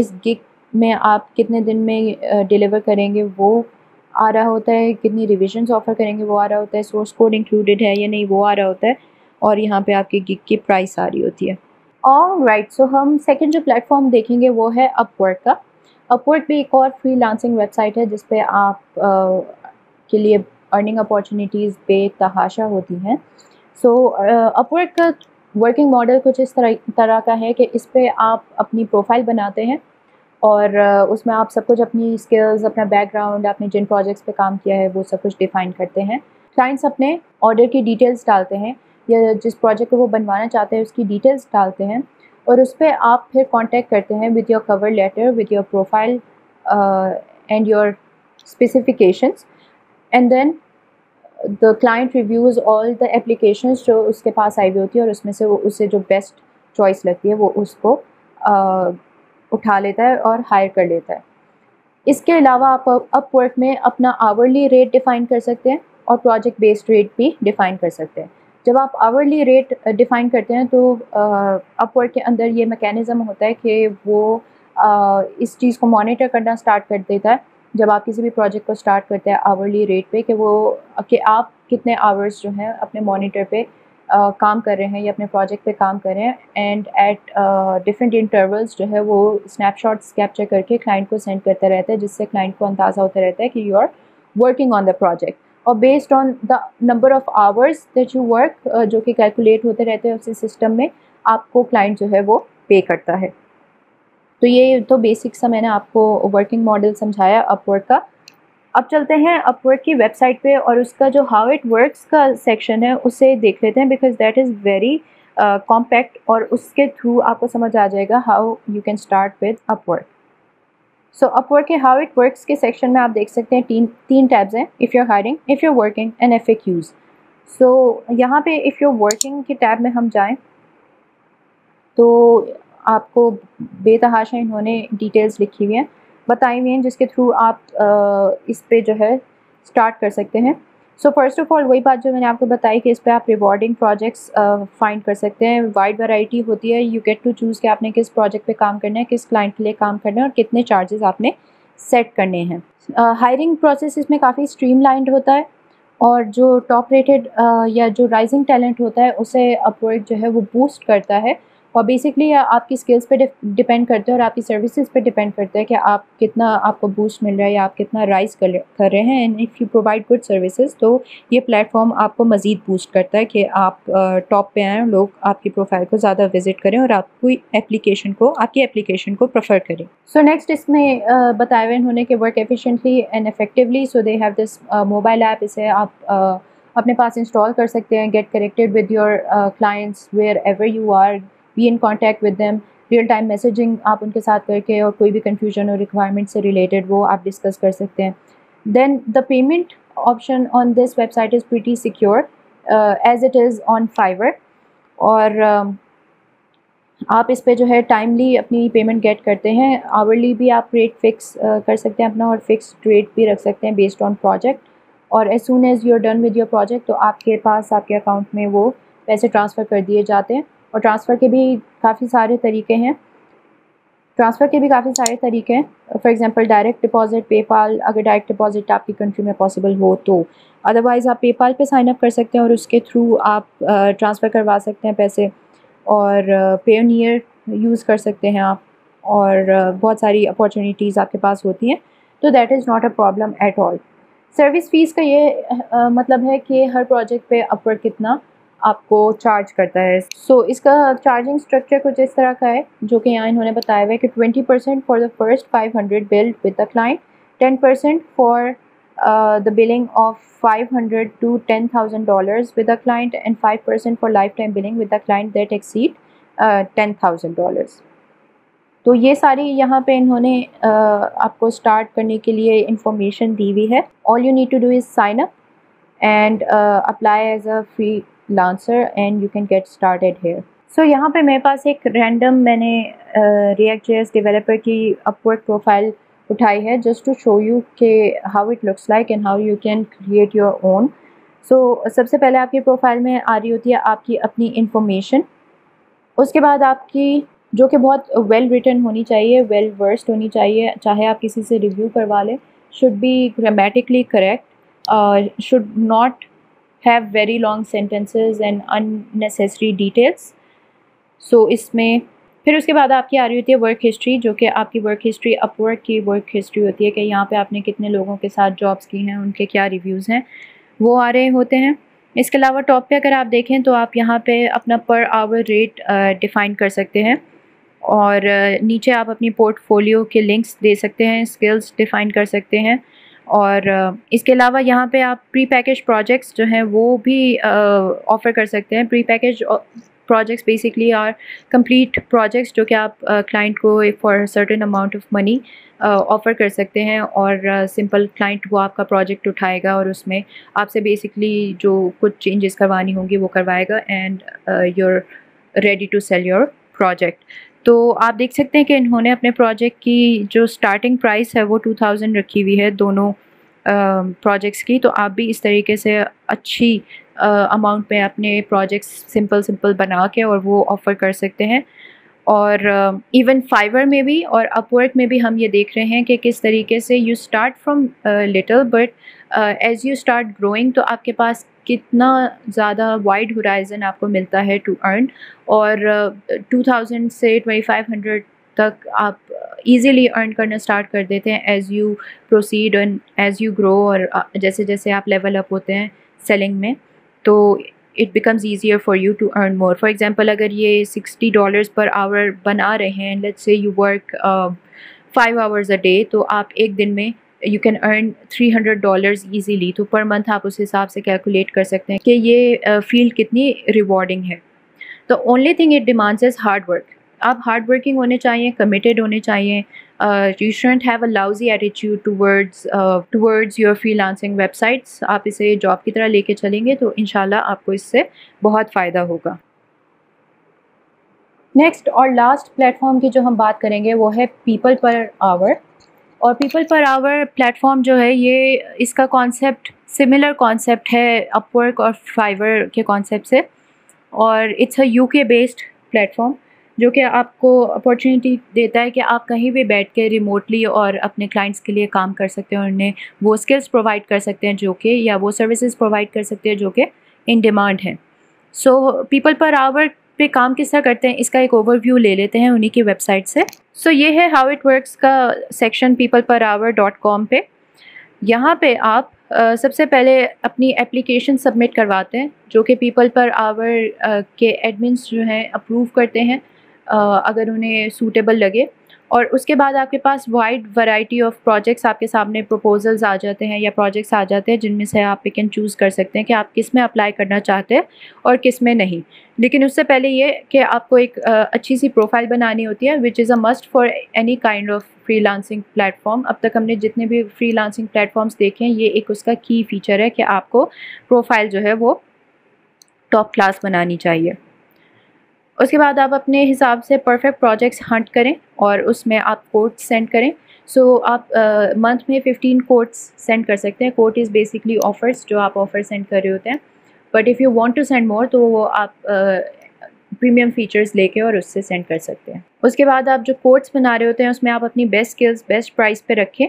इस गिग में आप कितने दिन में डिलीवर करेंगे वो आ रहा होता है, कितनी रिविजन्स ऑफर करेंगे वो आ रहा होता है, सोर्स कोड इंक्लूडेड है या नहीं वो आ रहा होता है, और यहाँ पे आपके गिग की प्राइस आ रही होती है। ऑलराइट, सो हम सेकंड जो प्लेटफॉर्म देखेंगे वो है अपवर्क का। अपवर्क भी एक और फ्रीलांसिंग वेबसाइट है जिस पे आप आ, के लिए अर्निंग अपॉर्चुनिटीज़ बेतहाशा होती हैं। सो अपवर्क का वर्किंग मॉडल कुछ इस तरह तरह का है कि इस पे आप अपनी प्रोफाइल बनाते हैं और उसमें आप सब कुछ अपनी स्किल्स, अपना बैकग्राउंड, आपने जिन प्रोजेक्ट्स पे काम किया है वो सब कुछ डिफाइन करते हैं। क्लाइंट्स अपने ऑर्डर की डिटेल्स डालते हैं या जिस प्रोजेक्ट को वो बनवाना चाहते हैं उसकी डिटेल्स डालते हैं और उस पर आप फिर कांटेक्ट करते हैं with your cover letter, with your profile and your specifications, and then the client reviews all the applications जो उसके पास आई हुई होती है और उसमें से वो उसे जो बेस्ट चॉइस लगती है वो उसको uh, उठा लेता है और हायर कर लेता है। इसके अलावा आप अपवर्क में अपना आवरली रेट डिफ़ाइन कर सकते हैं और प्रोजेक्ट बेस्ड रेट भी डिफ़ाइन कर सकते हैं। जब आप आवरली रेट डिफ़ाइन करते हैं तो अपवर्क के अंदर ये मैकेनिज़्म होता है कि वो आ, इस चीज़ को मॉनिटर करना स्टार्ट कर देता है जब आप किसी भी प्रोजेक्ट को स्टार्ट करते हैं आवरली रेट पे, कि वो कि आप कितने आवर्स जो हैं अपने मॉनिटर पे आ, काम कर रहे हैं या अपने प्रोजेक्ट पे काम कर रहे हैं, एंड एट डिफरेंट इंटरवल्स जो है वो स्नैपशॉट्स कैप्चर करके क्लाइंट को सेंड करता रहता है जिससे क्लाइंट को अंदाज़ा होता रहता है कि you are working on the project. और based on the number of hours that you work जो कि कैलकुलेट होते रहते हैं उसी सिस्टम में आपको क्लाइंट जो है वो पे करता है। तो ये तो बेसिक सा मैंने आपको वर्किंग मॉडल समझाया अपवर्क का। अब चलते हैं अपवर्क की वेबसाइट पे और उसका जो हाउ इट वर्क्स का सेक्शन है उसे देख लेते हैं, because that is very compact और उसके थ्रू आपको समझ आ जाएगा how you can start with Upwork. So Upwork के हाउ इट वर्क्स के सेक्शन में आप देख सकते हैं तीन तीन टैब्स हैं, if you are hiring, if you are working and F A Qs. So यहाँ पे इफ़ यू आर वर्किंग के टैब में हम जाएं तो आपको बेतहाशा इन्होंने डिटेल्स लिखी हुई हैं, बताई हुई हैं, जिसके थ्रू आप uh, इस पे जो है स्टार्ट कर सकते हैं। सो फर्स्ट ऑफ ऑल वही बात जो मैंने आपको बताई कि इस पे आप रिवॉर्डिंग प्रोजेक्ट्स फाइंड कर सकते हैं। वाइड वैरायटी होती है, यू गेट टू चूज़ कि आपने किस प्रोजेक्ट पे काम करना है, किस क्लाइंट के लिए काम करना है और कितने चार्जेस आपने सेट करने हैं। हायरिंग प्रोसेस इसमें काफ़ी स्ट्रीमलाइंड होता है और जो टॉप रेटेड uh, या जो राइजिंग टैलेंट होता है उसे अपवर्क जो है वो बूस्ट करता है। और बेसिकली आपकी स्किल्स पे डिपेंड करता है और आपकी सर्विसेज पे डिपेंड करता है कि आप कितना, आपको बूस्ट मिल रहा है या आप कितना राइज कर कर रहे हैं। And if you provide good services तो ये प्लेटफॉर्म आपको मज़ीद बूस्ट करता है कि आप टॉप पे आएँ, लोग आपकी प्रोफाइल को ज़्यादा विजिट करें और आपकी एप्लीकेशन को आपकी एप्लीकेशन को प्रेफर करें। सो नेक्स्ट इसमें बताया हुआ इन्होंने कि work efficiently and effectively, so they have this mobile app, इसे आप uh, अपने पास इंस्टॉल कर सकते हैं। Get connected with your clients wherever you are, be in contact with them, real time messaging आप उनके साथ करके और कोई भी कन्फ्यूजन और रिक्वायरमेंट से रिलेटेड वो आप डिस्कस कर सकते हैं। Then the payment option on this website is pretty secure as it is on Fiverr, और uh, आप इस पर जो है टाइमली अपनी पेमेंट गेट करते हैं। आवरली भी आप रेट फिक्स uh, कर सकते हैं अपना और फिक्स रेट भी रख सकते हैं बेस्ड ऑन प्रोजेक्ट, और as soon as you are done with your project तो आपके पास आपके अकाउंट में वो पैसे ट्रांसफ़र कर दिए जाते हैं। और ट्रांसफ़र के भी काफ़ी सारे तरीके हैं ट्रांसफ़र के भी काफ़ी सारे तरीके हैं for example direct deposit, PayPal, अगर डायरेक्ट डिपॉजिट आपकी कंट्री में पॉसिबल हो तो, अदरवाइज़ आप पेपाल पे साइन अप कर सकते हैं और उसके थ्रू आप ट्रांसफ़र करवा सकते हैं पैसे, और पेयोनियर यूज़ कर सकते हैं आप, और बहुत सारी अपॉर्चुनिटीज़ आपके पास होती हैं। तो that is not a problem at all. Service fees का ये आ, मतलब है कि हर प्रोजेक्ट पे अपवर्क कितना आपको चार्ज करता है। सो so, इसका चार्जिंग स्ट्रक्चर कुछ इस तरह का है जो कि यहाँ इन्होंने बताया हुआ है कि twenty percent for the first five hundred billed with the client, ten percent for the billing of five hundred to ten thousand dollars with the client, and five percent for lifetime billing with the client that exceed ten thousand dollars. तो ये सारी यहाँ पे इन्होंने uh, आपको स्टार्ट करने के लिए इंफॉर्मेशन दी हुई है। All you need to do is sign up and apply as a free Lancer and you can get started here. So यहाँ पे मेरे पास एक random मैंने uh, React J S developer की Upwork profile उठाई है just to show you के how it looks like and how you can create your own. So सबसे पहले आपकी profile में आ रही होती है आपकी अपनी information, उसके बाद आपकी जो कि बहुत वेल रिटन होनी चाहिए, वेल वर्स्ड होनी चाहिए, चाहे आप किसी से रिव्यू करवा लें. Should be grammatically correct, should not have very long sentences and unnecessary details. So इसमें फिर उसके बाद आपकी आ रही होती है वर्क हिस्ट्री, जो कि आपकी वर्क हिस्ट्री अपवर्क की वर्क हिस्ट्री होती है कि यहाँ पे आपने कितने लोगों के साथ जॉब्स की हैं, उनके क्या रिव्यूज़ हैं, वो आ रहे होते हैं. इसके अलावा टॉप पे अगर आप देखें तो आप यहाँ पे अपना पर आवर रेट डिफ़ाइन कर सकते हैं और नीचे आप अपनी पोर्टफोलियो के लिंक्स दे सकते हैं, स्किल्स डिफ़ाइन कर सकते हैं. और इसके अलावा यहाँ पे आप प्री पैकेज प्रोजेक्ट्स जो हैं वो भी ऑफ़र कर सकते हैं. Pre package projects basically are complete projects जो कि आप क्लाइंट को for certain amount of money offer कर सकते हैं और सिंपल क्लाइंट वो आपका प्रोजेक्ट उठाएगा और उसमें आपसे बेसिकली जो कुछ चेंजेस करवानी होंगी वो करवाएगा and you are ready to sell your project. तो आप देख सकते हैं कि इन्होंने अपने प्रोजेक्ट की जो स्टार्टिंग प्राइस है वो टू थाउजेंड रखी हुई है दोनों प्रोजेक्ट्स की. तो आप भी इस तरीके से अच्छी अमाउंट uh, में अपने प्रोजेक्ट्स सिंपल सिंपल बना के और वो ऑफ़र कर सकते हैं. और इवन uh, फाइवर में भी और अपवर्क में भी हम ये देख रहे हैं कि किस तरीके से you start from little but as you start growing तो आपके पास कितना ज़्यादा वाइड होराइज़न आपको मिलता है टू अर्न. और uh, टू थाउजेंड से ट्वेंटी फाइव हंड्रेड तक आप ईज़िली अर्न करना स्टार्ट कर देते हैं as you proceed and as you grow और जैसे जैसे आप लेवल अप होते हैं सेलिंग में तो it becomes easier for you to earn more. For example अगर ये सिक्सटी डॉलर्स पर आवर बना रहे हैं, let's say you work five hours a day, तो आप एक दिन में you can earn three hundred dollars easily. तो पर मंथ आप उस हिसाब से कैलकुलेट कर सकते हैं कि ये फील्ड uh, कितनी रिवॉर्डिंग है. The only thing it demands is hard work. आप हार्ड वर्किंग होने चाहिए, कमिटेड होने चाहिए. You shouldn't have a lousy attitude towards towards your freelancing websites. आप इसे जॉब की तरह लेके चलेंगे तो इंशाल्लाह आपको इससे बहुत फ़ायदा होगा. नेक्स्ट और लास्ट प्लेटफॉर्म की जो हम बात करेंगे वो है पीपल पर आवर. और पीपल पर आवर प्लेटफॉर्म जो है ये इसका कॉन्सेप्ट सिमिलर कॉन्सेप्ट है अपवर्क और फाइवर के कॉन्सेप्ट से और it's a UK based platform जो कि आपको अपॉर्चुनिटी देता है कि आप कहीं भी बैठ के रिमोटली और अपने क्लाइंट्स के लिए काम कर सकते हैं और उन्हें वो स्किल्स प्रोवाइड कर सकते हैं जो कि या वो सर्विसेज प्रोवाइड कर सकते हैं जो कि इन डिमांड हैं. सो पीपल पर आवर पे काम किस तरह करते हैं इसका एक ओवरव्यू ले लेते हैं उन्हीं की वेबसाइट से. सो so, ये है हाउ इट वर्क्स का सेक्शन पीपल पर आवर डॉट कॉम पे. यहाँ पे आप Uh, सबसे पहले अपनी एप्लीकेशन सबमिट करवाते हैं जो कि पीपल पर आवर uh, के एडमिन्स जो हैं अप्रूव करते हैं uh, अगर उन्हें सूटेबल लगे. और उसके बाद आपके पास वाइड वैरायटी ऑफ प्रोजेक्ट्स आपके सामने प्रपोजल्स आ जाते हैं या प्रोजेक्ट्स आ जाते हैं जिनमें से आप पिक एंड चूज़ कर सकते हैं कि आप किस में अप्लाई करना चाहते हैं और किस में नहीं. लेकिन उससे पहले ये कि आपको एक uh, अच्छी सी प्रोफाइल बनानी होती है which is a must for any kind of freelancing platform. अब तक हमने जितने भी फ्रीलांसिंग प्लेटफॉर्म्स देखे हैं ये एक उसका की फ़ीचर है कि आपको प्रोफाइल जो है वो टॉप क्लास बनानी चाहिए. उसके बाद आप अपने हिसाब से परफेक्ट प्रोजेक्ट्स हंट करें और उसमें आप कोट्स सेंड करें. सो so, आप मंथ uh, में फिफ्टीन कोट्स सेंड कर सकते हैं. कोट इज़ बेसिकली ऑफ़र्स जो आप ऑफ़र सेंड कर रहे होते हैं but if you want to send more तो वो आप uh, प्रीमियम फ़ीचर्स लेके और उससे सेंड कर सकते हैं. उसके बाद आप जो कोट्स बना रहे होते हैं उसमें आप अपनी बेस्ट स्किल्स बेस्ट प्राइस पे रखें.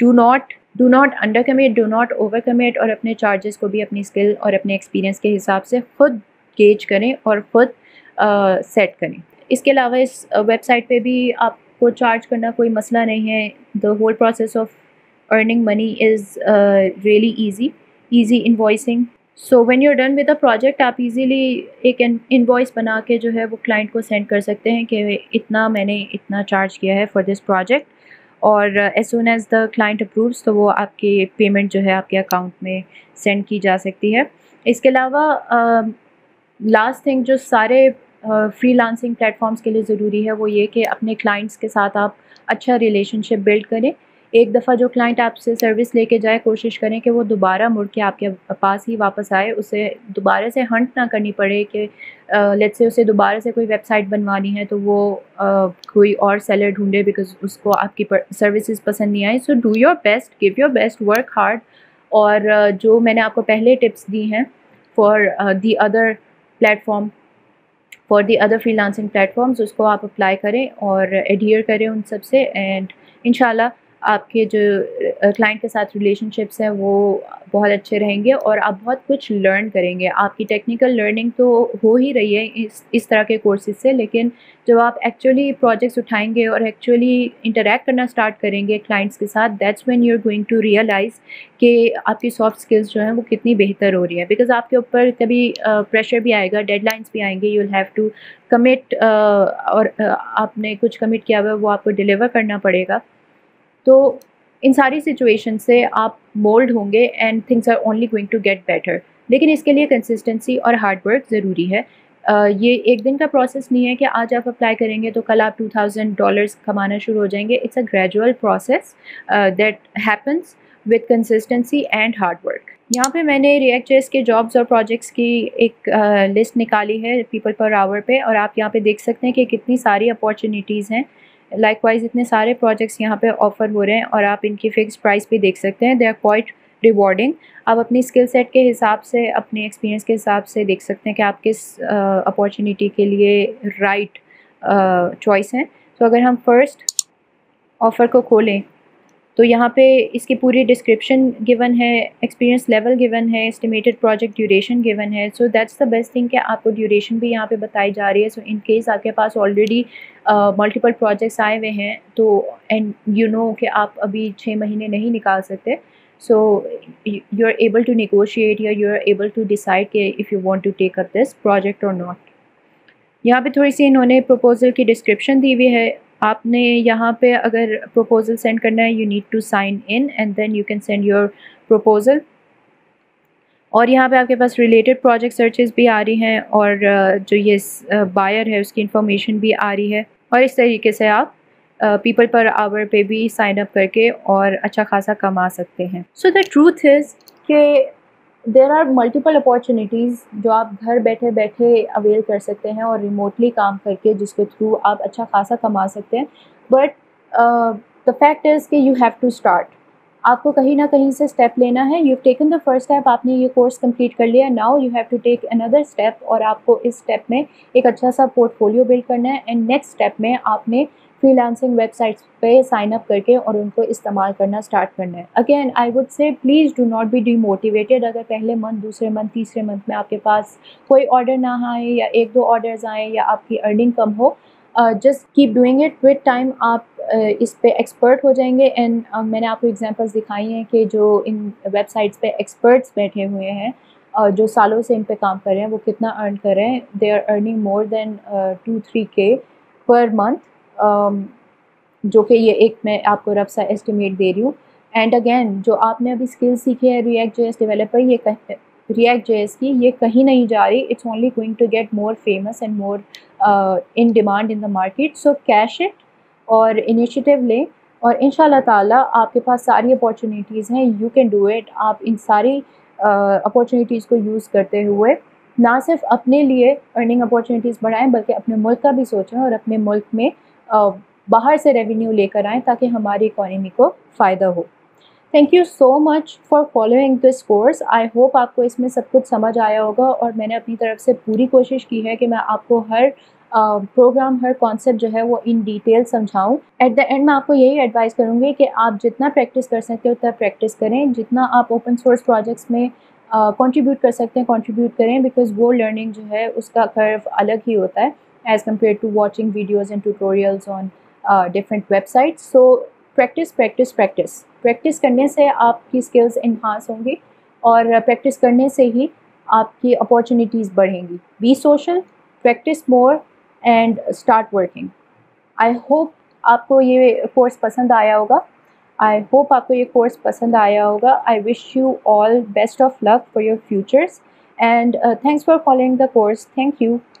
Do not do not under commit, do not over commit और अपने चार्जेस को भी अपनी स्किल और अपने एक्सपीरियंस के हिसाब से खुद गेज करें और ख़ुद सेट uh, करें. इसके अलावा इस वेबसाइट पे भी आपको चार्ज करना कोई मसला नहीं है. The whole process of earning money is really easy easy invoicing. So when you are done with a project आप इजीली एक इनवॉइस बना के जो है वो क्लाइंट को सेंड कर सकते हैं कि इतना मैंने इतना चार्ज किया है फॉर दिस प्रोजेक्ट. और as soon as the client approves तो वो आपकी पेमेंट जो है आपके अकाउंट में सेंड की जा सकती है. इसके अलावा लास्ट थिंग जो सारे फ्रीलांसिंग uh, प्लेटफॉर्म्स के लिए ज़रूरी है वो ये कि अपने क्लाइंट्स के साथ आप अच्छा रिलेशनशिप बिल्ड करें. एक दफ़ा जो क्लाइंट आपसे सर्विस लेके जाए कोशिश करें कि वो दोबारा मुड़ के आपके पास ही वापस आए, उसे दोबारा से हंट ना करनी पड़े कि लेट्स से उसे दोबारा से कोई वेबसाइट बनवानी है तो वो uh, कोई और सेलर ढूंढे बिकॉज उसको आपकी सर्विसेज पसंद नहीं आई. So do your best, give your best, work hard. और uh, जो मैंने आपको पहले टिप्स दी हैं for the other platform for the other freelancing platforms, उसको आप अप्लाई करें और एडहियर करें उन सब से, एंड इंशाल्लाह आपके जो क्लाइंट के साथ रिलेशनशिप्स हैं वो बहुत अच्छे रहेंगे और आप बहुत कुछ लर्न करेंगे। आपकी टेक्निकल लर्निंग तो हो ही रही है इस इस तरह के कोर्सेज से, लेकिन जब आप एक्चुअली प्रोजेक्ट्स उठाएंगे और एक्चुअली इंटरेक्ट करना स्टार्ट करेंगे क्लाइंट्स के साथ, that's when you are going to realize कि आपकी सॉफ्ट स्किल्स जो हैं वो कितनी बेहतर हो रही है। बिकॉज आपके ऊपर कभी प्रेशर uh, भी आएगा, डेडलाइंस भी आएंगे, you will have to commit और uh, आपने कुछ कमिट किया हुआ है वो आपको डिलीवर करना पड़ेगा। तो इन सारी सिचुएशन से आप मोल्ड होंगे and things are only going to get better. लेकिन इसके लिए कंसिस्टेंसी और हार्ड वर्क ज़रूरी है। uh, ये एक दिन का प्रोसेस नहीं है कि आज आप अप्लाई करेंगे तो कल आप टू थाउजेंड डॉलर्स कमाना शुरू हो जाएंगे। It's a gradual process that happens with consistency and hard work. यहाँ पे मैंने रिएक्ट जेएस के जॉब्स और प्रोजेक्ट्स की एक लिस्ट uh, निकाली है पीपल पर आवर पे, और आप यहाँ पे देख सकते हैं कि कितनी सारी अपॉर्चुनिटीज़ हैं। लाइकवाइज इतने सारे प्रोजेक्ट्स यहाँ पे ऑफ़र हो रहे हैं और आप इनकी फ़िक्स प्राइस भी देख सकते हैं। They are quite rewarding. आप अपनी स्किल सेट के हिसाब से, अपने एक्सपीरियंस के हिसाब से देख सकते हैं कि आप किस अपॉर्चुनिटी uh, के लिए राइट चॉइस हैं। तो अगर हम फर्स्ट ऑफ़र को खोलें तो यहाँ पे इसकी पूरी डिस्क्रिप्शन गिवन है, एक्सपीरियंस लेवल गिवन है, एस्टिमेटेड प्रोजेक्ट ड्यूरेशन गिवन है। So that's the best thing कि आपको ड्यूरेशन भी यहाँ पे बताई जा रही है। सो इन केस आपके पास ऑलरेडी मल्टीपल प्रोजेक्ट्स आए हुए हैं तो एंड यू नो कि आप अभी छः महीने नहीं निकाल सकते, so you are able to negotiate या you are able to decide कि if you want to take up this project और नॉट। यहाँ पे थोड़ी सी इन्होंने प्रपोजल की डिस्क्रिप्शन दी हुई है। आपने यहाँ पे अगर प्रपोजल सेंड करना है, you need to sign in and then you can send your proposal. और यहाँ पे आपके पास रिलेटेड प्रोजेक्ट सर्चेस भी आ रही हैं और जो ये बायर है उसकी इंफॉर्मेशन भी आ रही है। और इस तरीके से आप पीपल पर आवर पे भी साइन अप करके और अच्छा खासा कमा सकते हैं। सो द ट्रूथ इज़ के देयर आर मल्टीपल अपॉर्चुनिटीज़ जो आप घर बैठे बैठे अवेल कर सकते हैं और रिमोटली काम करके, जिसके थ्रू आप अच्छा खासा कमा सकते हैं। बट द फैक्ट इज़ कि यू हैव टू स्टार्ट। आपको कहीं ना कहीं से स्टेप लेना है। You taken the first step, आपने ये कोर्स कंप्लीट कर लिया, now you have to take another step और आपको इस स्टेप में एक अच्छा सा पोर्टफोलियो बिल्ड करना है। एंड नेक्स्ट स्टेप में आपने फ्रीलांसिंग वेबसाइट्स पे साइन अप करके और उनको इस्तेमाल करना स्टार्ट करना है। Again I would say please do not be demotivated. अगर पहले मंथ, दूसरे मंथ, तीसरे मंथ में आपके पास कोई ऑर्डर ना आए या एक दो ऑर्डर्स आए या आपकी अर्निंग कम हो, just keep doing it. With time आप uh, इस पे एक्सपर्ट हो जाएंगे। एंड uh, मैंने आपको एग्जांपल्स दिखाई हैं कि जो इन वेबसाइट्स पे एक्सपर्ट्स बैठे हुए हैं, uh, जो सालों से इन पे काम कर रहे हैं, वो कितना अर्न कर रहे हैं। They are earning more than two three K per month, Um, जो कि ये एक मैं आपको रफ सा एस्टिमेट दे रही हूँ। एंड अगेन जो आपने अभी स्किल सीखी है रिएक्ट जेएस डेवलपर, ये रिएक्ट जेएस की ये कहीं नहीं जा रही। It's only going to get more famous and more in demand in the market. So cash it और इनिशिएटिव लें और इंशाल्लाह ताला आपके पास सारी अपॉर्चुनिटीज़ हैं। You can do it. आप इन सारी अपॉर्चुनिटीज़ uh, को यूज़ करते हुए ना सिर्फ अपने लिए अर्निंग अपॉर्चुनिटीज़ बढ़ाएँ, बल्कि अपने मुल्क का भी सोचें और अपने मुल्क में Uh, बाहर से रेवेन्यू लेकर आएँ ताकि हमारी इकॉनमी को फ़ायदा हो। Thank you so much for following this course. I hope आपको इसमें सब कुछ समझ आया होगा और मैंने अपनी तरफ से पूरी कोशिश की है कि मैं आपको हर प्रोग्राम uh, हर कॉन्सेप्ट जो है वो इन डिटेल समझाऊं। एट द एंड मैं आपको यही एडवाइस करूँगी कि आप जितना प्रैक्टिस कर सकते हो उतना प्रैक्टिस करें। जितना आप ओपन सोर्स प्रोजेक्ट्स में कॉन्ट्रीब्यूट uh, कर सकते हैं कॉन्ट्रीब्यूट करें, बिकॉज वो लर्निंग जो है उसका कर्व अलग ही होता है as compared to watching videos and tutorials on uh, different websites. So practice, practice, practice. Practice करने से आपकी skills enhance होंगी और practice करने से ही आपकी opportunities बढ़ेंगी. Be social, practice more and start working. I hope आपको ये course पसंद आया होगा. I hope आपको ये course पसंद आया होगा. I wish you all best of luck for your futures and uh, thanks for following the course. Thank you.